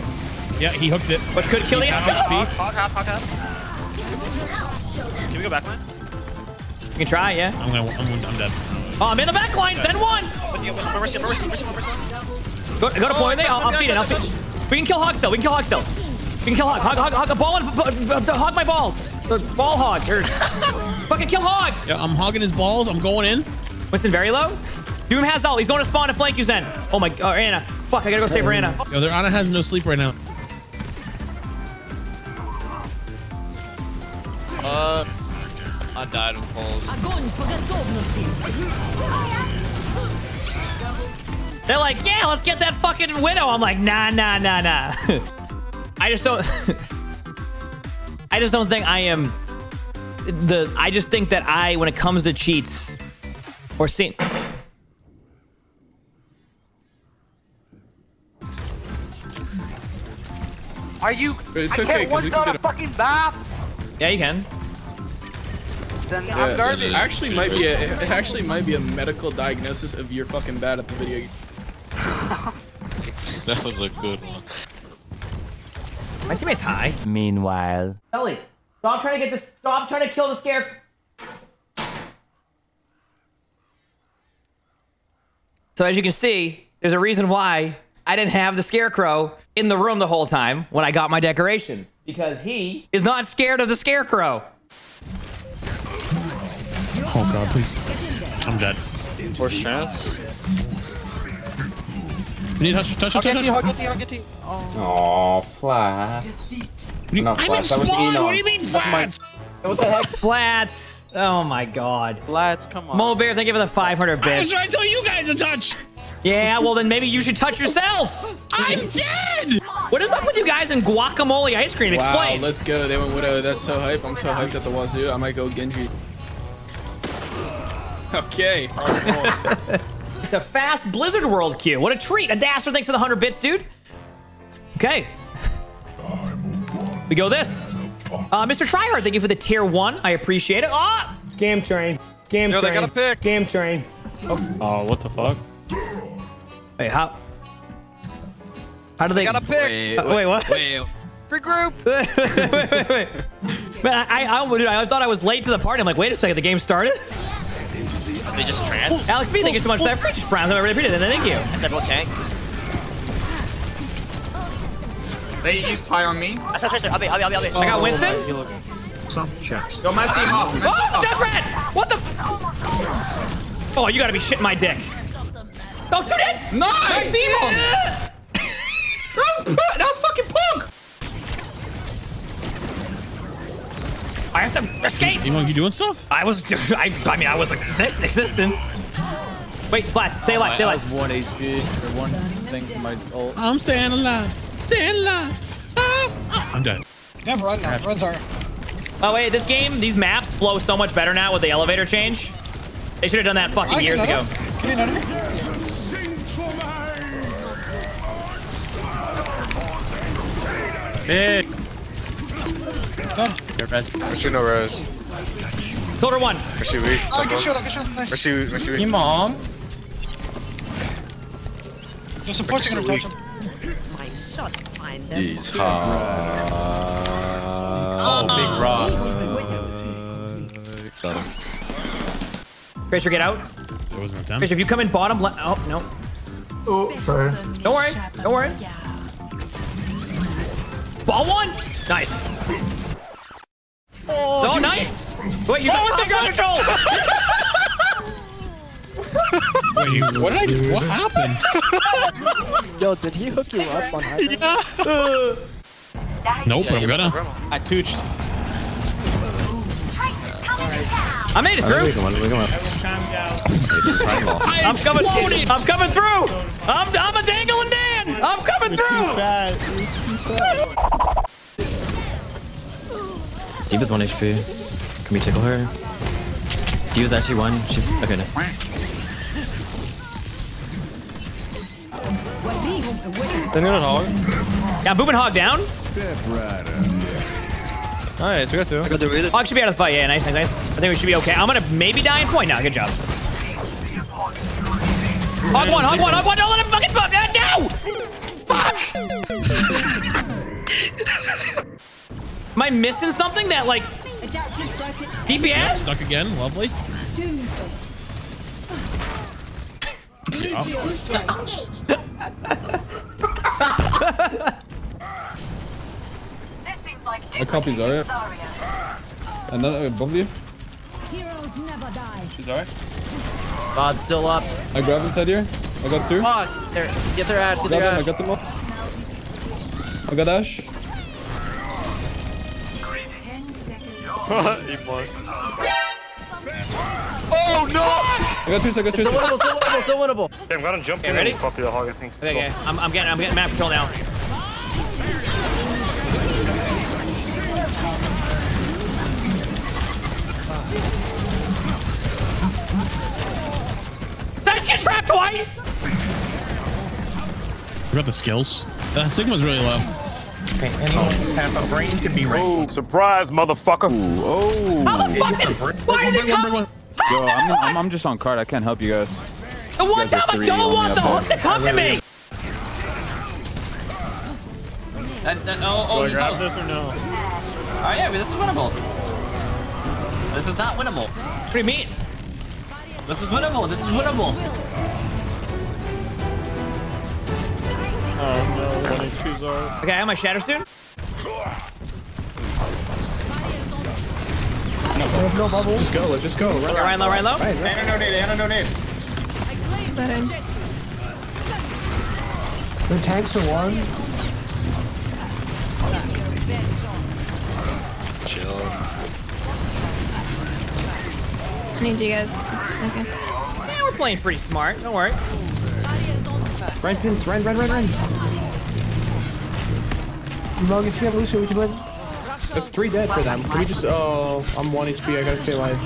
Yeah, he hooked it. Which could kill him. Hog up. Can we go backline? You can try, yeah. I'm dead. Oh, I'm in the backline. Send one. Mercy. Go to point. I'll feed it. We can kill Hog still. We can kill Hog. Hog a ball and hog my balls. Ball hog. Fucking kill Hog! Yeah, I'm hogging his balls. I'm going in. Winston very low. Doom has ult. He's going to spawn to flank you, Zen. Oh my god, Ana. Fuck, I gotta go save Ana. Yo, their Ana has no sleep right now. I died of cold. They're like, yeah, let's get that fucking Widow. I'm like, nah. I just don't think I am... I just think that when it comes to cheats or scene. Are you? It's I can't one shot a fucking map. Yeah, you can. Then I'm garbage. It actually might be a medical diagnosis of you're fucking bad at the video game. That was a good one. My teammate's high. Meanwhile, Ellie. Stop trying to get this. Stop trying to kill the scare. So as you can see, there's a reason why I didn't have the scarecrow in the room the whole time when I got my decorations, because he is not scared of the scarecrow. Oh god, please. I'm dead. More shots. We need touch. Oh, Flats. I'm in spawn. What do you mean Flats? What the heck? Flats. Oh my god. Flats, come on. Mo Bear, thank you for the 500 bits. I was trying to tell you guys to touch. Yeah, well then maybe you should touch yourself. I'm dead. What is up with you guys and guacamole ice cream? Explain. Wow, let's go. They went Widow. That's so hype. I'm so hyped at the wazoo. I might go Genji. Okay. It's a fast Blizzard World queue. What a treat. A Dasher, thanks for the 100 bits, dude. Okay. We go this. Mr. Tryhard, thank you for the tier 1. I appreciate it. Ah! Oh! Scam train. Yo, they got a pick. Scam train. Oh, what the fuck? Wait, how do they? I got a pick. Wait, what? Wait. Free group. wait. Man, I thought I was late to the party. I'm like, wait a second, the game started. They just trans. Alex B, thank you so much for that free prime. I really appreciate it. Thank you. That's several tanks. They used pie on me. I saw Tracer. I'll be. I got Winston. Some chaps. Yo, Mercy, off. Oh, Jeff Red! What the? Oh, you gotta be shitting my dick. Oh, two dead. No, I see him. That was fucking punk. I have to escape. Emongg, you doing stuff? I mean, I was like this existent. Wait, Flats, stay alive. Stay alive. I was one HP or one thing for my ult. I'm staying alive. I'm done. Never run now. Runs are. Oh wait, this game, these maps flow so much better now with the elevator change. They should have done that fucking years ago. Big. Done. Mercy no rose. Soldier one. Mercy weak. Oh, good shot. Good shot. Nice. Mercy weak. Your mom. Just supporting him. He's hot. Oh, big rock. Got him. Tracer, get out. There wasn't a time. Tracer, if you come in bottom left. Oh, no. Oh, sorry. Don't worry. Don't worry. Ball one. Nice. Oh, nice. Wait, you got the gun control. Wait, what happened? Yo, did he hook you up on high? Yeah. Nope, but I'm gonna. I tooched. I made it through. I'm coming through. I'm coming through. I'm a dangling Dan. I'm coming through. D.Va's 1 HP. Can we tickle her? D.Va's actually 1. She's okay. Nice. They're gonna hog. Yeah, booming hog down. Alright, so we got 2. I got the hog should be out of the fight. Yeah, nice. I think we should be okay. I'm gonna maybe die in point now. Good job. Hog one. Don't let him fucking fuck. No! Fuck! Am I missing something that, like, DPS? Yeah, stuck again. Lovely. I copy Zarya. Another above you. Heroes never die. She's alright. Bob's still up. I grab inside here. I got 2. Oh, there. Get their Ashe. Get their Ashe. I got them all. I got Ashe. Oh no! I got 2, I got 2. So winnable. Damn, got him jumping. Okay, ready? Copy the hog, I think. Okay, cool. I'm getting map control now. I just get trapped twice! What about the skills? Sigma's really low. Okay, anyone have a brain to be right. Oh, surprise, motherfucker! Ooh, oh! How the fuck did? Why did it come? Yo, I'm just on card. I can't help you guys. The one time I don't want the hook to come to me. Do I grab this or no? Oh yeah, but this is winnable. This is not winnable. What do you mean? This is winnable. This is winnable. Oh no, when I choose our... Okay, I have my shatter soon. No bubbles. Just go, let's just go. Ryan right low, Ryan low. Ana no nade. The tanks are 1. Chill. Need you guys. Okay. Yeah, we're playing pretty smart. Don't worry. Ryan pins. Ryan. Emongg, if you have Lucio, we can win. That's 3 dead for them. Can we just... Oh, I'm 1 HP. I gotta stay alive.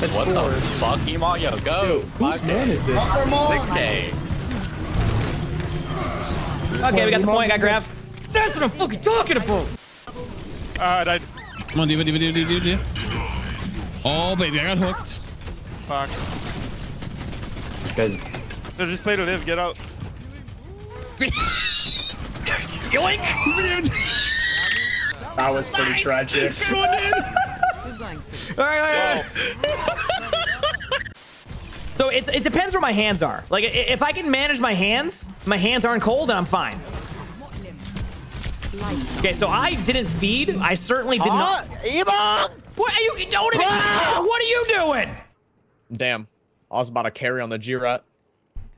That's what 4. What the fuck, Emongg? Yo, go. Whose man is this? 6K. Okay, we got the point. I got grabbed. That's what I'm fucking talking about. I died. Come on, D.Va. Oh, baby, I got hooked. Fuck. Guys. They just play to live. Get out. Yoink! That was pretty tragic. Good one, dude. All right. So it depends where my hands are. Like, if I can manage my hands aren't cold, then I'm fine. Okay, so I didn't feed. I certainly did not. Emongg! What are you doing? What are you doing? Damn. I was about to carry on the G-Rat.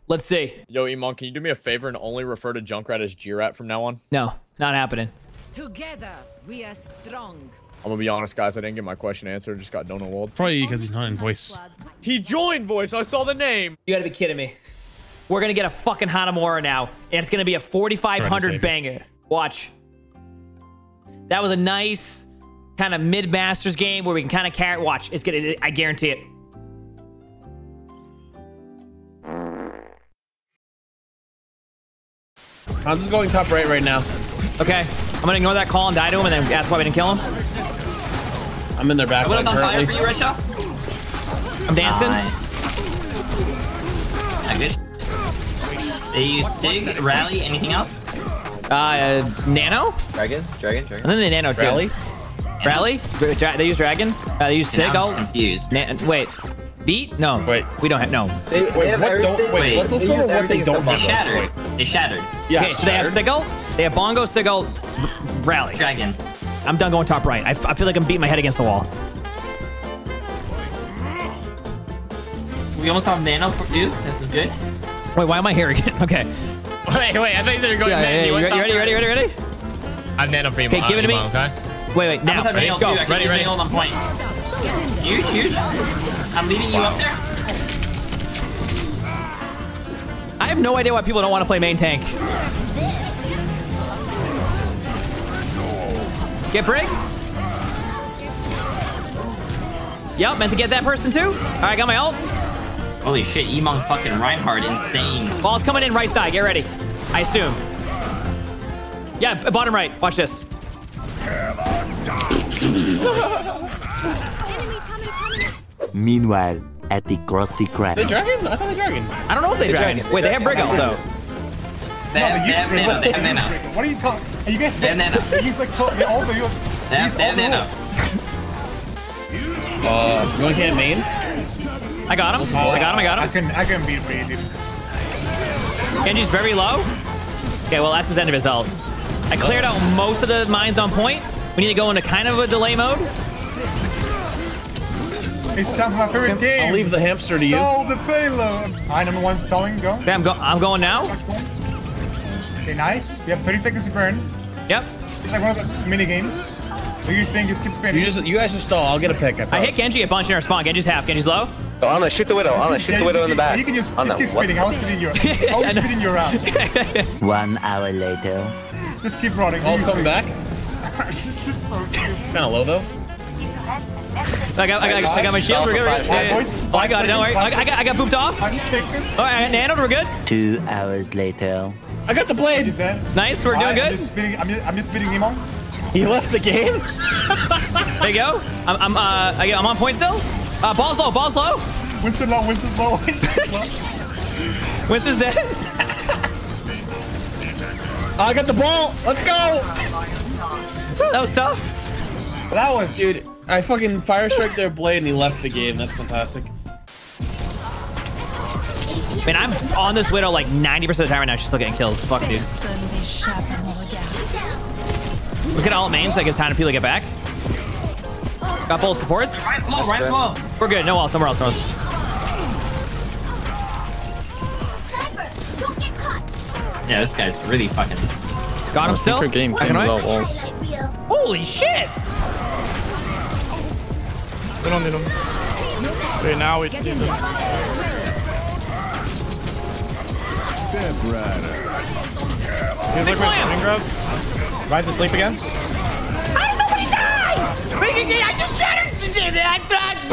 Let's see. Yo, Emongg, can you do me a favor and only refer to Junkrat as G-Rat from now on? No, not happening. Together, we are strong. I'm gonna be honest, guys. I didn't get my question answered. Just got Donald Wald. Probably because he's not in voice. He joined voice. I saw the name. You gotta be kidding me. We're gonna get a fucking Hanamura now, and it's gonna be a 4,500 banger. Watch. That was a nice kind of mid-masters game where we can kind of carry. Watch. It's gonna. I guarantee it. I'm just going top right now. Okay. I'm gonna ignore that call and die to him and then ask why we didn't kill him. I'm in their back line currently. For you, right now? I'm dancing. Yeah, good. They use Sig, Rally, anything else? Nano? Dragon. And then they Nano too. Rally? They use Dragon? They use Sig? I'm confused. Wait. Beat? No. Wait. We don't have, no. Wait, let's go over what they don't have. They shattered. Yeah, okay, so they have Sigil, they have Bongo, Sigil, Rally. Dragon. I'm done going top right. I feel like I'm beating my head against the wall. We almost have Nano for you. This is good. Wait, why am I here again? Okay. Wait, I thought you were going Nano. You ready? I'm Nano for you. Okay, give it to me. Okay? Wait, now. Ready, go. Ready. Hold on point. Huge. I'm leaving you up there. I have no idea why people don't want to play main tank. Get Brig. Yep, meant to get that person too. All right, got my ult. Holy shit, Emongg fucking Reinhardt, insane. Ball's coming in right side, get ready. I assume. Yeah, bottom right, watch this. Meanwhile, at the Krusty Krab. They dragon? I thought they dragon. I don't know if they dragon. Wait, they have Brig ult though. They have Nano. What are you talking? Are you guys? They have Nano. He's like talking all the. They have Nano. You want to get main? I got him. I can beat him, dude. Genji's very low. Okay, well that's his end of his ult. I cleared out most of the mines on point. We need to go into kind of a delay mode. It's time for my favorite game. I'll leave the hamster to you. Stall the payload. I number one stalling. Go. Okay, I'm going now. Okay, nice. You have 30 seconds to burn. Yep. It's like one of those mini games. Do you think just keep spinning? You guys just stall. I'll get a pick. I hit Genji a bunch in our spawn. Genji's half. Genji's low. So Ana, shoot the widow. Ana, shoot the widow in the back. You can just keep spinning. I was spinning you. I was spinning you around. 1 hour later. Just keep running. All's coming back. This is so kind of low though. I got my shield, we're good. Oh, I got it, don't worry. I got booped off. Alright, Nano, we're good. 2 hours later. I got the blade. Nice, we're doing good. I'm just beating Emongg. He left the game? There you go. I'm on point still. Ball's low. Winston's low. Winston's dead. I got the ball. Let's go. That was tough. That was, dude. I fucking fire strike their blade and he left the game. That's fantastic. Man, I'm on this widow like 90% of the time right now. She's still getting killed. Fuck, dude. Let's get all main so it gives time to people to get back. Got both supports. Right slow. We're good. No ult. Somewhere else. Yeah, this guy's really fucking. Got him still. Game Holy shit! We don't need them. Okay, now we need them. He's looking at the grab. Ride to sleep again. How does nobody die? I just shattered something. I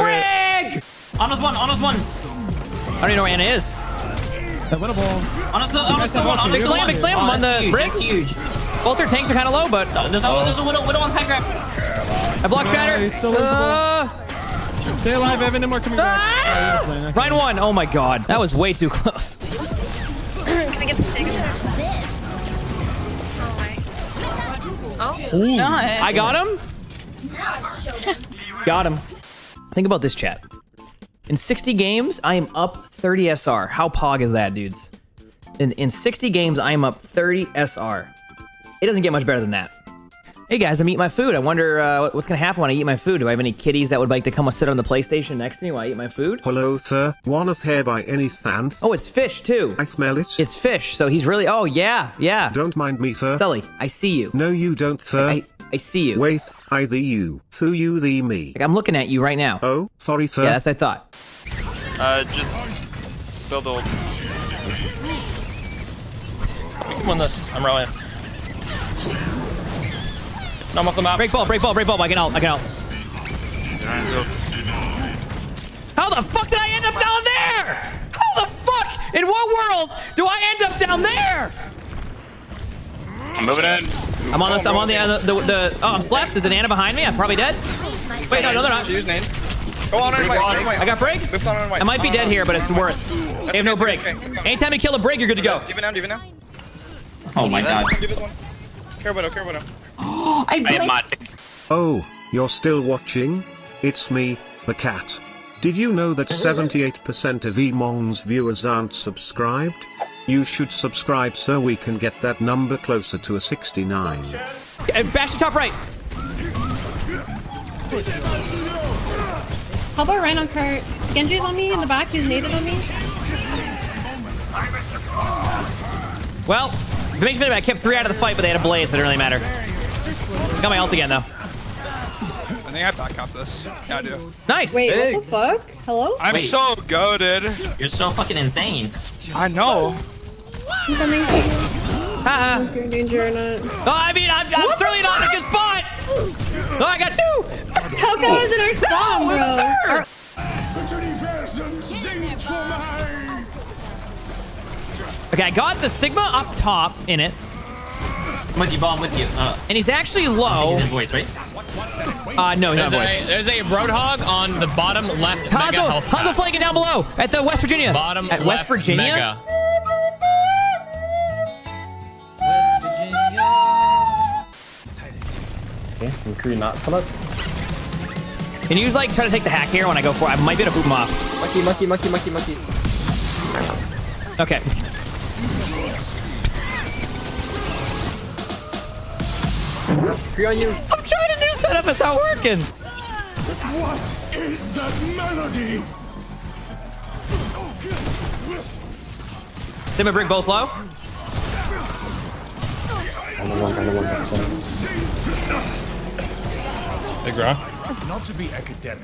Brig! Ana's one. I don't even know where Ana is. That winnable. Ana's the one. Slam him on the Brig. Huge. Both their tanks are kind of low, but there's a widow on the high grab. I blocked shatter. He's so visible. Stay alive, Evan, and we're coming back. Right, Ryan won. Oh my god. That was way too close. Can I get the second? Holy not. I got him? Got him. Think about this, chat. In 60 games, I am up 30 SR. How pog is that, dudes? In 60 games, I am up 30 SR. It doesn't get much better than that. Hey guys, I'm eating my food. I wonder what's gonna happen when I eat my food. Do I have any kitties that would like to come and sit on the PlayStation next to me while I eat my food? Hello, sir. Wanneth hereby any thanth? Oh, it's fish too. I smell it. It's fish, so he's really. Oh yeah, yeah. Don't mind me, sir. Sully, I see you. No, you don't, sir. I see you. Wait, I thee you. Through you thee me. Like, I'm looking at you right now. Oh, sorry, sir. Yeah, that's what I thought. Just build ults. We can win this. I'm rolling. No, I'm off the map. Break ball. I can ult. How the fuck did I end up down there? How the fuck? In what world do I end up down there? I'm moving in. I'm on this. I'm on the. Oh, I'm slapped. Is an Ana behind me? I'm probably dead. Wait, no, they're not. Go on and I got Brig. I might be dead here, but it's worth. They have no Brig. Anytime you kill a Brig, you're good to go. Give it now. Oh my god. Care about him. Oh, you're still watching? It's me, the cat. Did you know that 78% of Emongg's viewers aren't subscribed? You should subscribe so we can get that number closer to a 69. Bash the top right! How about Rhino Kart? Genji's on me in the back, he's native on me. Well, it makes me think I kept 3 out of the fight, but they had a blaze, so it didn't really matter. Got my ult again, though. I think I back up this. Yeah, I do. Nice! Wait, big. What the fuck? Hello? Wait. So goated. You're so fucking insane. I know. He's amazing. You're in danger or not. Oh, I mean, I'm certainly not in a good spot! Oh, I got 2! How come I was in our spawn, bro? Okay, I got the Sigma up top in it. I'm with you. And he's actually low. He's in voice, right? No, he's not voice. There's a Roadhog on the bottom left. Hanzo flanking down below at the West Virginia. Bottom at West Virginia. Mega. West Virginia. Okay, McCree not set up. Can you like try to take the hack here when I go for? I might be able to boot him off. Monkey. Okay. On you. I'm trying to do setup, it's not working. What is that melody? Sigma Brig both low. Big rock. Not to be academic.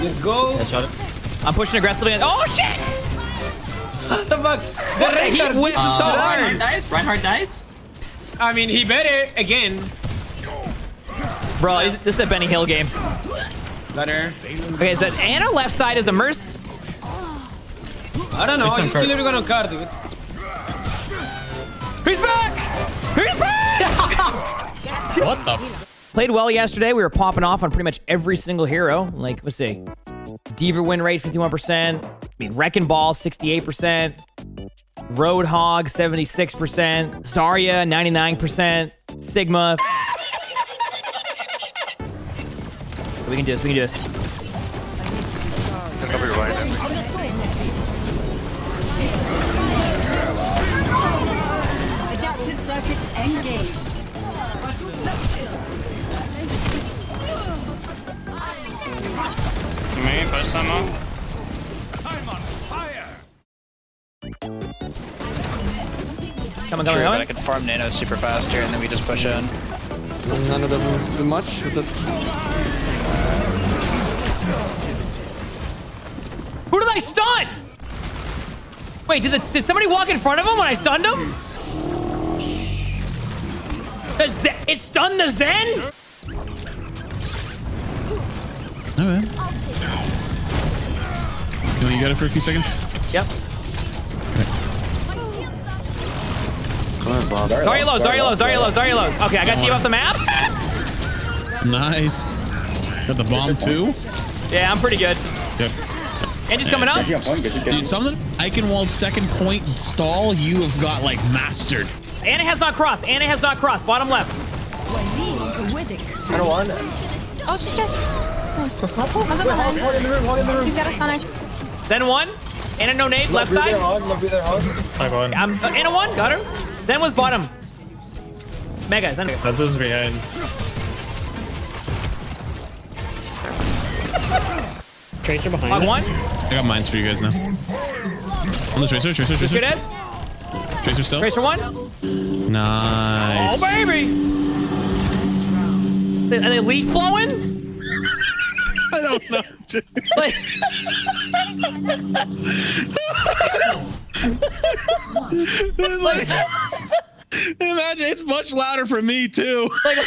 Let's go. I'm pushing aggressively. Oh shit! What the fuck? He whips so hard. Reinhardt dies. I mean, he better again. Bro, this is a Benny Hill game. Better. Okay, so Ana left side is a Mercy. I don't know. He's still never gonna card. He's back! What the? Played well yesterday. We were popping off on pretty much every single hero. Like, let's see. D.Va win rate 51%. I mean, Wrecking Ball 68%. Roadhog 76%, Zarya 99%, Sigma. We can do this. Adaptive circuits engaged. Me, push them up. Coming. But I could farm nano super fast here, and then we just push in. Nano doesn't do much with this. Who did I stun? Wait, did somebody walk in front of him when I stunned him? It stunned the Zen? Alright. You got it for a few seconds? Yep. Zarya low. Okay, I got D.Va off the map. Nice. Got the bomb too. Yeah, I'm pretty good. Yep. And he's coming up. Dude, something I can wall second point stall you have got like mastered. crossed. Ana has not crossed. Ana has not crossed. Bottom left. I don't want it. Oh, shit. Nice. Hold in the room. Hold in the room. He's got us on it. Zen one. Ana no nade. Left side. Ana one. Got her. Zen was bottom. Mega. Zen. That's just behind. Tracer behind. Hog one. I got mines for you guys now. On the Tracer. You're dead. Tracer still. Tracer one. Nice. Oh, baby. Are they leaf blowing? I don't know. Like... like... Imagine it's much louder for me too. Like...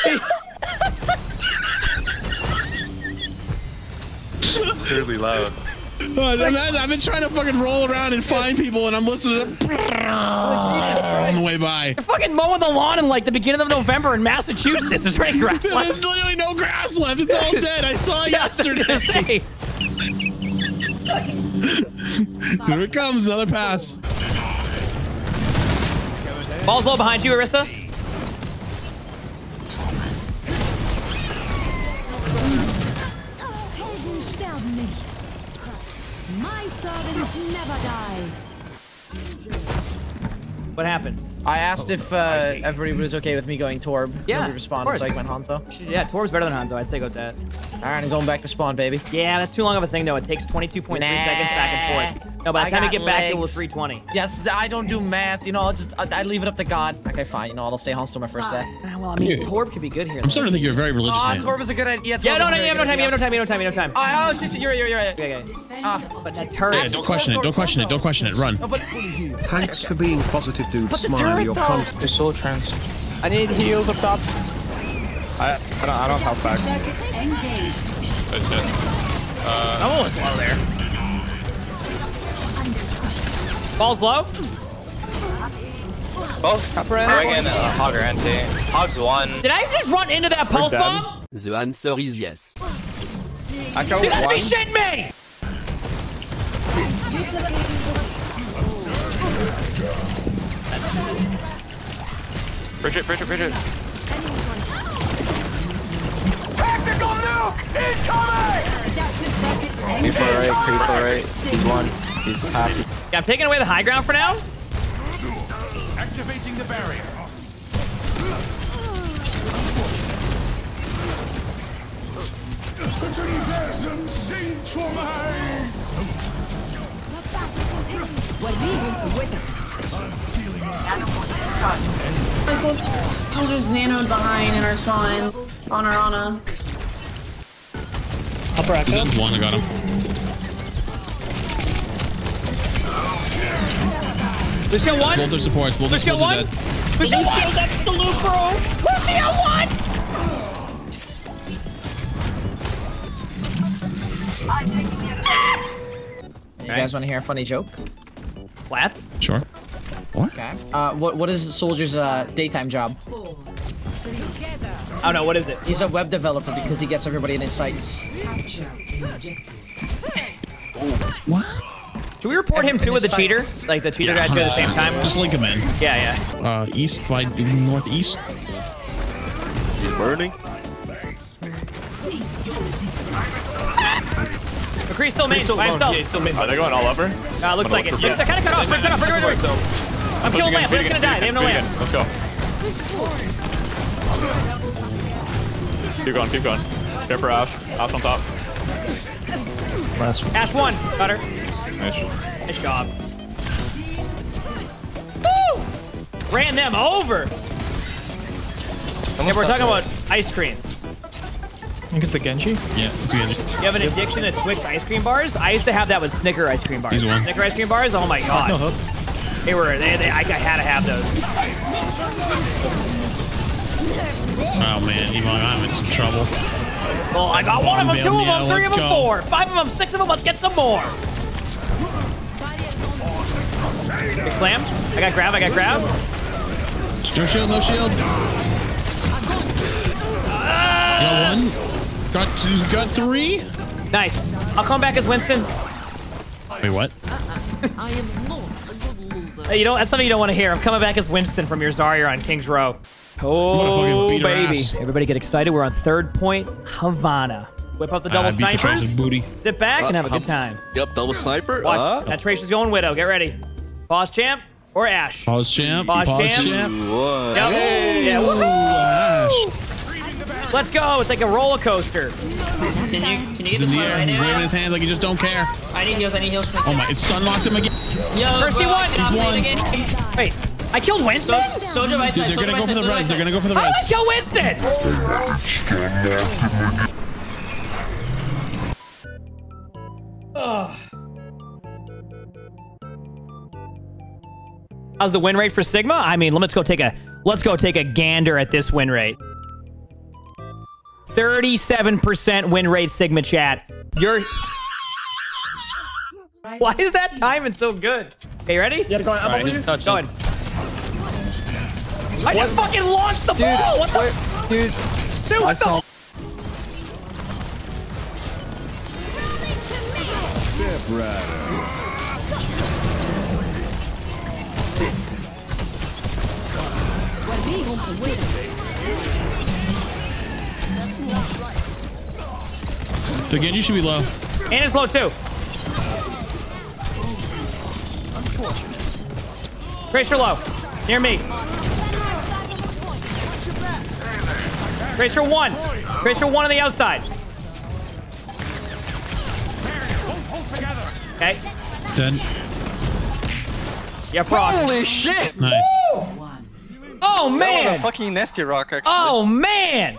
It's absurdly loud. I've been trying to fucking roll around and find people, and I'm listening to on the way by. They're fucking mowing the lawn in like the beginning of November in Massachusetts. There's no grass left. There's literally no grass left. It's all dead. I saw it yesterday. Here it comes, another pass. Ball's low behind you, Orisa. My servants never die. What happened? I asked if everybody was okay with me going Torb. Yeah, nobody responded, so I went Hanzo. Yeah, Torb's better than Hanzo. I'd say go with that. All right, I'm going back to spawn, baby. Yeah, that's too long of a thing, though. It takes 22.3 seconds back and forth. No, by the time you get legs. Back, it was 320. Yes, I don't do math. You know, I leave it up to God. Okay, fine. You know, I'll stay home till my first day. Well, I mean, Torb could be good here. I'm starting to think you're very religious. Oh, Torb is a good idea. Yeah, no, you have no time. You have no time. Oh, shit, you're right. Okay. But that turret. Yeah, don't question it. Don't question it. Run. Thanks for being positive, dude. Smile your pulse. They're so trans. I need heals up top. I don't help back. Good shit. Oh, it's low there. Ball's low. Both bring in Hog or NT. Hog's one. Did I just run into that pulse bomb? The answer is yes. I got you gotta be shitting me! Bridget. Tactical nuke incoming! People right. He's one. He's happy. Yeah, I'm taking away the high ground for now. Activating the barrier. Soldier's nanoed behind in our spawn on our Ana. Upper echo. One, I got him. Lucio one. Both are supports. Both Lucio one. Lucio one. That's the loop, bro. Lucio one. You guys want to hear a funny joke? Flats? Sure. What? Okay. What is Soldier's daytime job? Oh no, what is it? He's a web developer because he gets everybody in his sights. What? Should we report him too with the cheater? Like the cheater guys do at the same time? Just link him in. Yeah. East by northeast. He's burning. McCree's still main by himself. Yeah, still main. Are they going all over? Looks like it. They're kind of cut off. They're I'm killing land. We're just gonna die. They have no land. Let's go. Keep going. Go for Ashe. Ashe on top. Last one. Ashe one. Got her. Nice job. Woo! Ran them over. Yeah, we're talking about ice cream. I think it's the Genji? Yeah, it's the Genji. You have an addiction to Twix ice cream bars? I used to have that with Snickers ice cream bars. He's one. Snickers ice cream bars? Oh my god. No hook. They were, I had to have those. Oh man, Emongg, I'm in some trouble. Well, I got one of them, two of them, three of them, four, five of them, six of them. Let's get some more. Big slam. I got grab. No shield. Got one. Got two. Got three. Nice. I'll come back as Winston. Wait, what? I am not a good loser. You know, that's something you don't want to hear. I'm coming back as Winston from your Zarya on King's Row. Oh, baby. Everybody get excited. We're on third point, Havana. Whip up the double snipers. Booty. Sit back and have a good time. Yep, double sniper. That Tracer's going Widow. Get ready. Boss champ or Ashe? Boss champ. Boss champ. Yep. Hey. Yeah, Ashe. Let's go. It's like a roller coaster. Can you get this one right now? Waving his hands like you just don't care. I need heals. I need heals. Oh my! It stun locked him again. Yo, first he won. Wait. I killed Winston? Soldier by side. They're gonna go for the res. They're gonna go for the res. I kill Winston! Ugh. How's the win rate for Sigma? I mean, let's go take a gander at this win rate. 37% win rate, Sigma chat. You're... Why is that timing so good? Okay, you ready? Yeah, go on. Right, just touch it. I just fucking launched the ball! What the? Dude, what the? The Genji should be low. And it's low too. Tracer low. Near me. Tracer one. Tracer one on the outside. Okay. Dead. Yeah, proc. Holy shit! Nice. Oh man! That was a fucking nasty rock, actually. Oh man!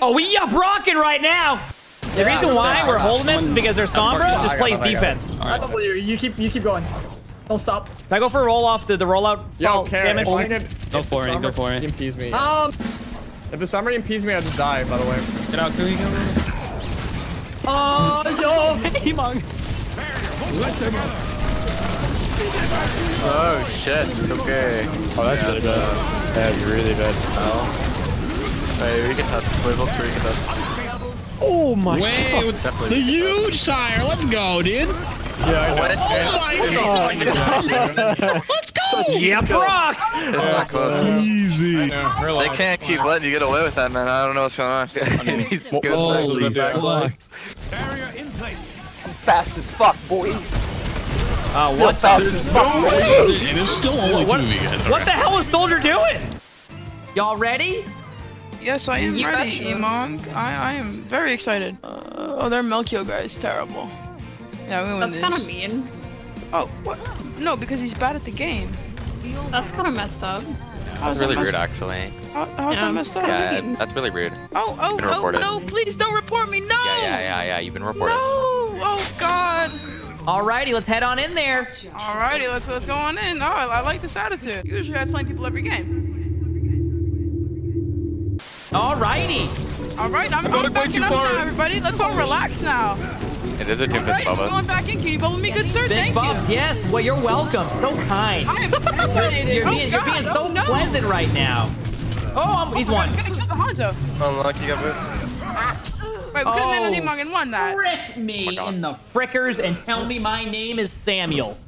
Oh, we up rocking right now. The reason why we're holding this is because their Sombra just plays defense. Right. You keep going. Don't stop. Can I go for a roll off the rollout? Yo, damage? Go for it. Go for it. Impedes me. If the Sombra impedes me, I'll just die. By the way. Get out, Cookie. Oh, yo, Emongg. Oh shit. It's okay. Oh, that's really bad. That's really bad. Oh. Hey, we can touch. Swivel three, we can touch. Oh my god. Wait, the huge tire. Let's go, dude. Yeah, oh my god! Let's go! Yeah, Brock! It's not close. Easy. They can't keep letting you get away with that, man. I don't know what's going on. I mean, he's good. Holy fuck. Fast as fuck, boy. What? Fast as fuck, boy. There's still only two of you guys. What the hell is Soldier doing? Y'all ready? Yes, I am ready, Emongg. I am very excited. Oh, their Melchior guy is terrible. Yeah, we win this. That's kind of mean. Oh, what? No, because he's bad at the game. That's kind of messed up. That's really rude, actually. How's that messed up? Yeah, that's really rude. Oh, no, please don't report me, no! Yeah, you've been reported. No, oh god. Alrighty, let's head on in there. Alrighty, let's go on in. Oh, I like this attitude. Usually I flame people every game. Alrighty. Alright, I'm backing up now, everybody. Let's all relax now. It is a Doomfist bubba. Going back in, cutie bubble me, good sir. Thank you. Yes, well, you're welcome. So kind. I am fascinated. You're being so pleasant right now. Oh, he's one. He's gonna kill the Hanzo. Unlucky, got moved. Wait, we couldn't land on Emongg and won that. Frick me in the frickers and tell me my name is Samuel.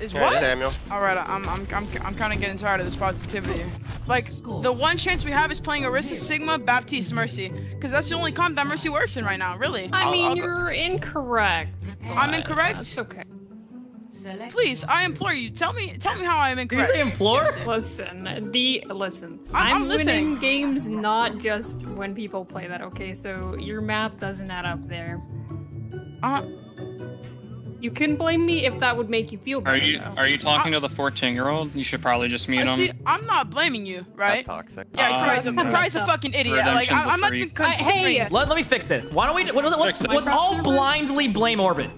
Is what? Samuel. All right, I'm kind of getting tired of this positivity. Like the one chance we have is playing Orisa, Sigma, Baptiste, Mercy, because that's the only comp that Mercy works in right now, really. I mean, you're incorrect. I'm incorrect. That's okay. Please, I implore you. Tell me how I'm incorrect. Please implore. Listen. I'm winning games, not just when people play that. Okay, so your math doesn't add up there. You can blame me if that would make you feel better. Are you talking to the 14-year-old? You should probably just mute him. See, I'm not blaming you, right? That's toxic. Yeah, Cry's a fucking idiot. Like, I'm not even considering. Hey, let me fix this. Why don't we? Let's all blindly blame Orbit.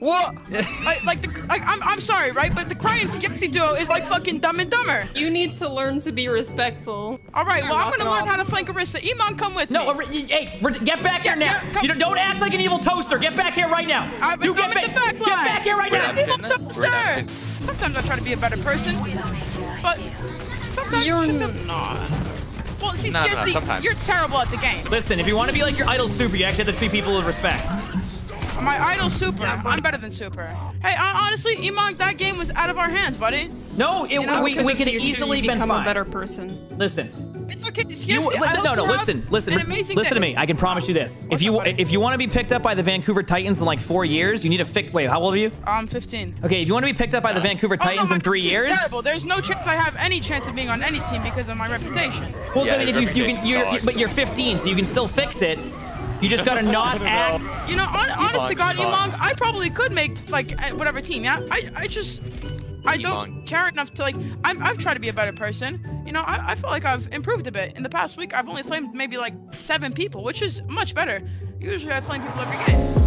What? I'm sorry, right? But the Cry and Skipsy duo is like fucking Dumb and Dumber. You need to learn to be respectful. All right, well, I'm gonna learn how to flank Orisa. Emongg, come with me. Hey, get back here now. You don't act like an evil toaster. Get back here right now. Get back here right now. Evil toaster. Sometimes I try to be a better person, but sometimes you're just not. Well, see, seriously, you're terrible at the game. Listen, if you want to be like your idol Super, you actually have to treat people with respect. My idol Super. Yeah, I'm better than Super. Hey, honestly, Emongg, that game was out of our hands, buddy. No, we could easily been become a better person. Listen. It's okay. Listen to me. I can promise you this. If you want to be picked up by the Vancouver Titans in like 4 years, you need to fix. Wait, how old are you? I'm 15. Okay, if you want to be picked up by the Vancouver Titans in 3 years, terrible. There's no chance I have any chance of being on any team because of my reputation. Well, yeah, I mean, if you're 15, so you can still fix it. You just gotta not act. You know, honest to God, Emongg, I probably could make like whatever team. Yeah, I don't care enough to like. I've tried to be a better person. You know, I feel like I've improved a bit. In the past week, I've only flamed maybe like 7 people, which is much better. Usually, I flame people every day.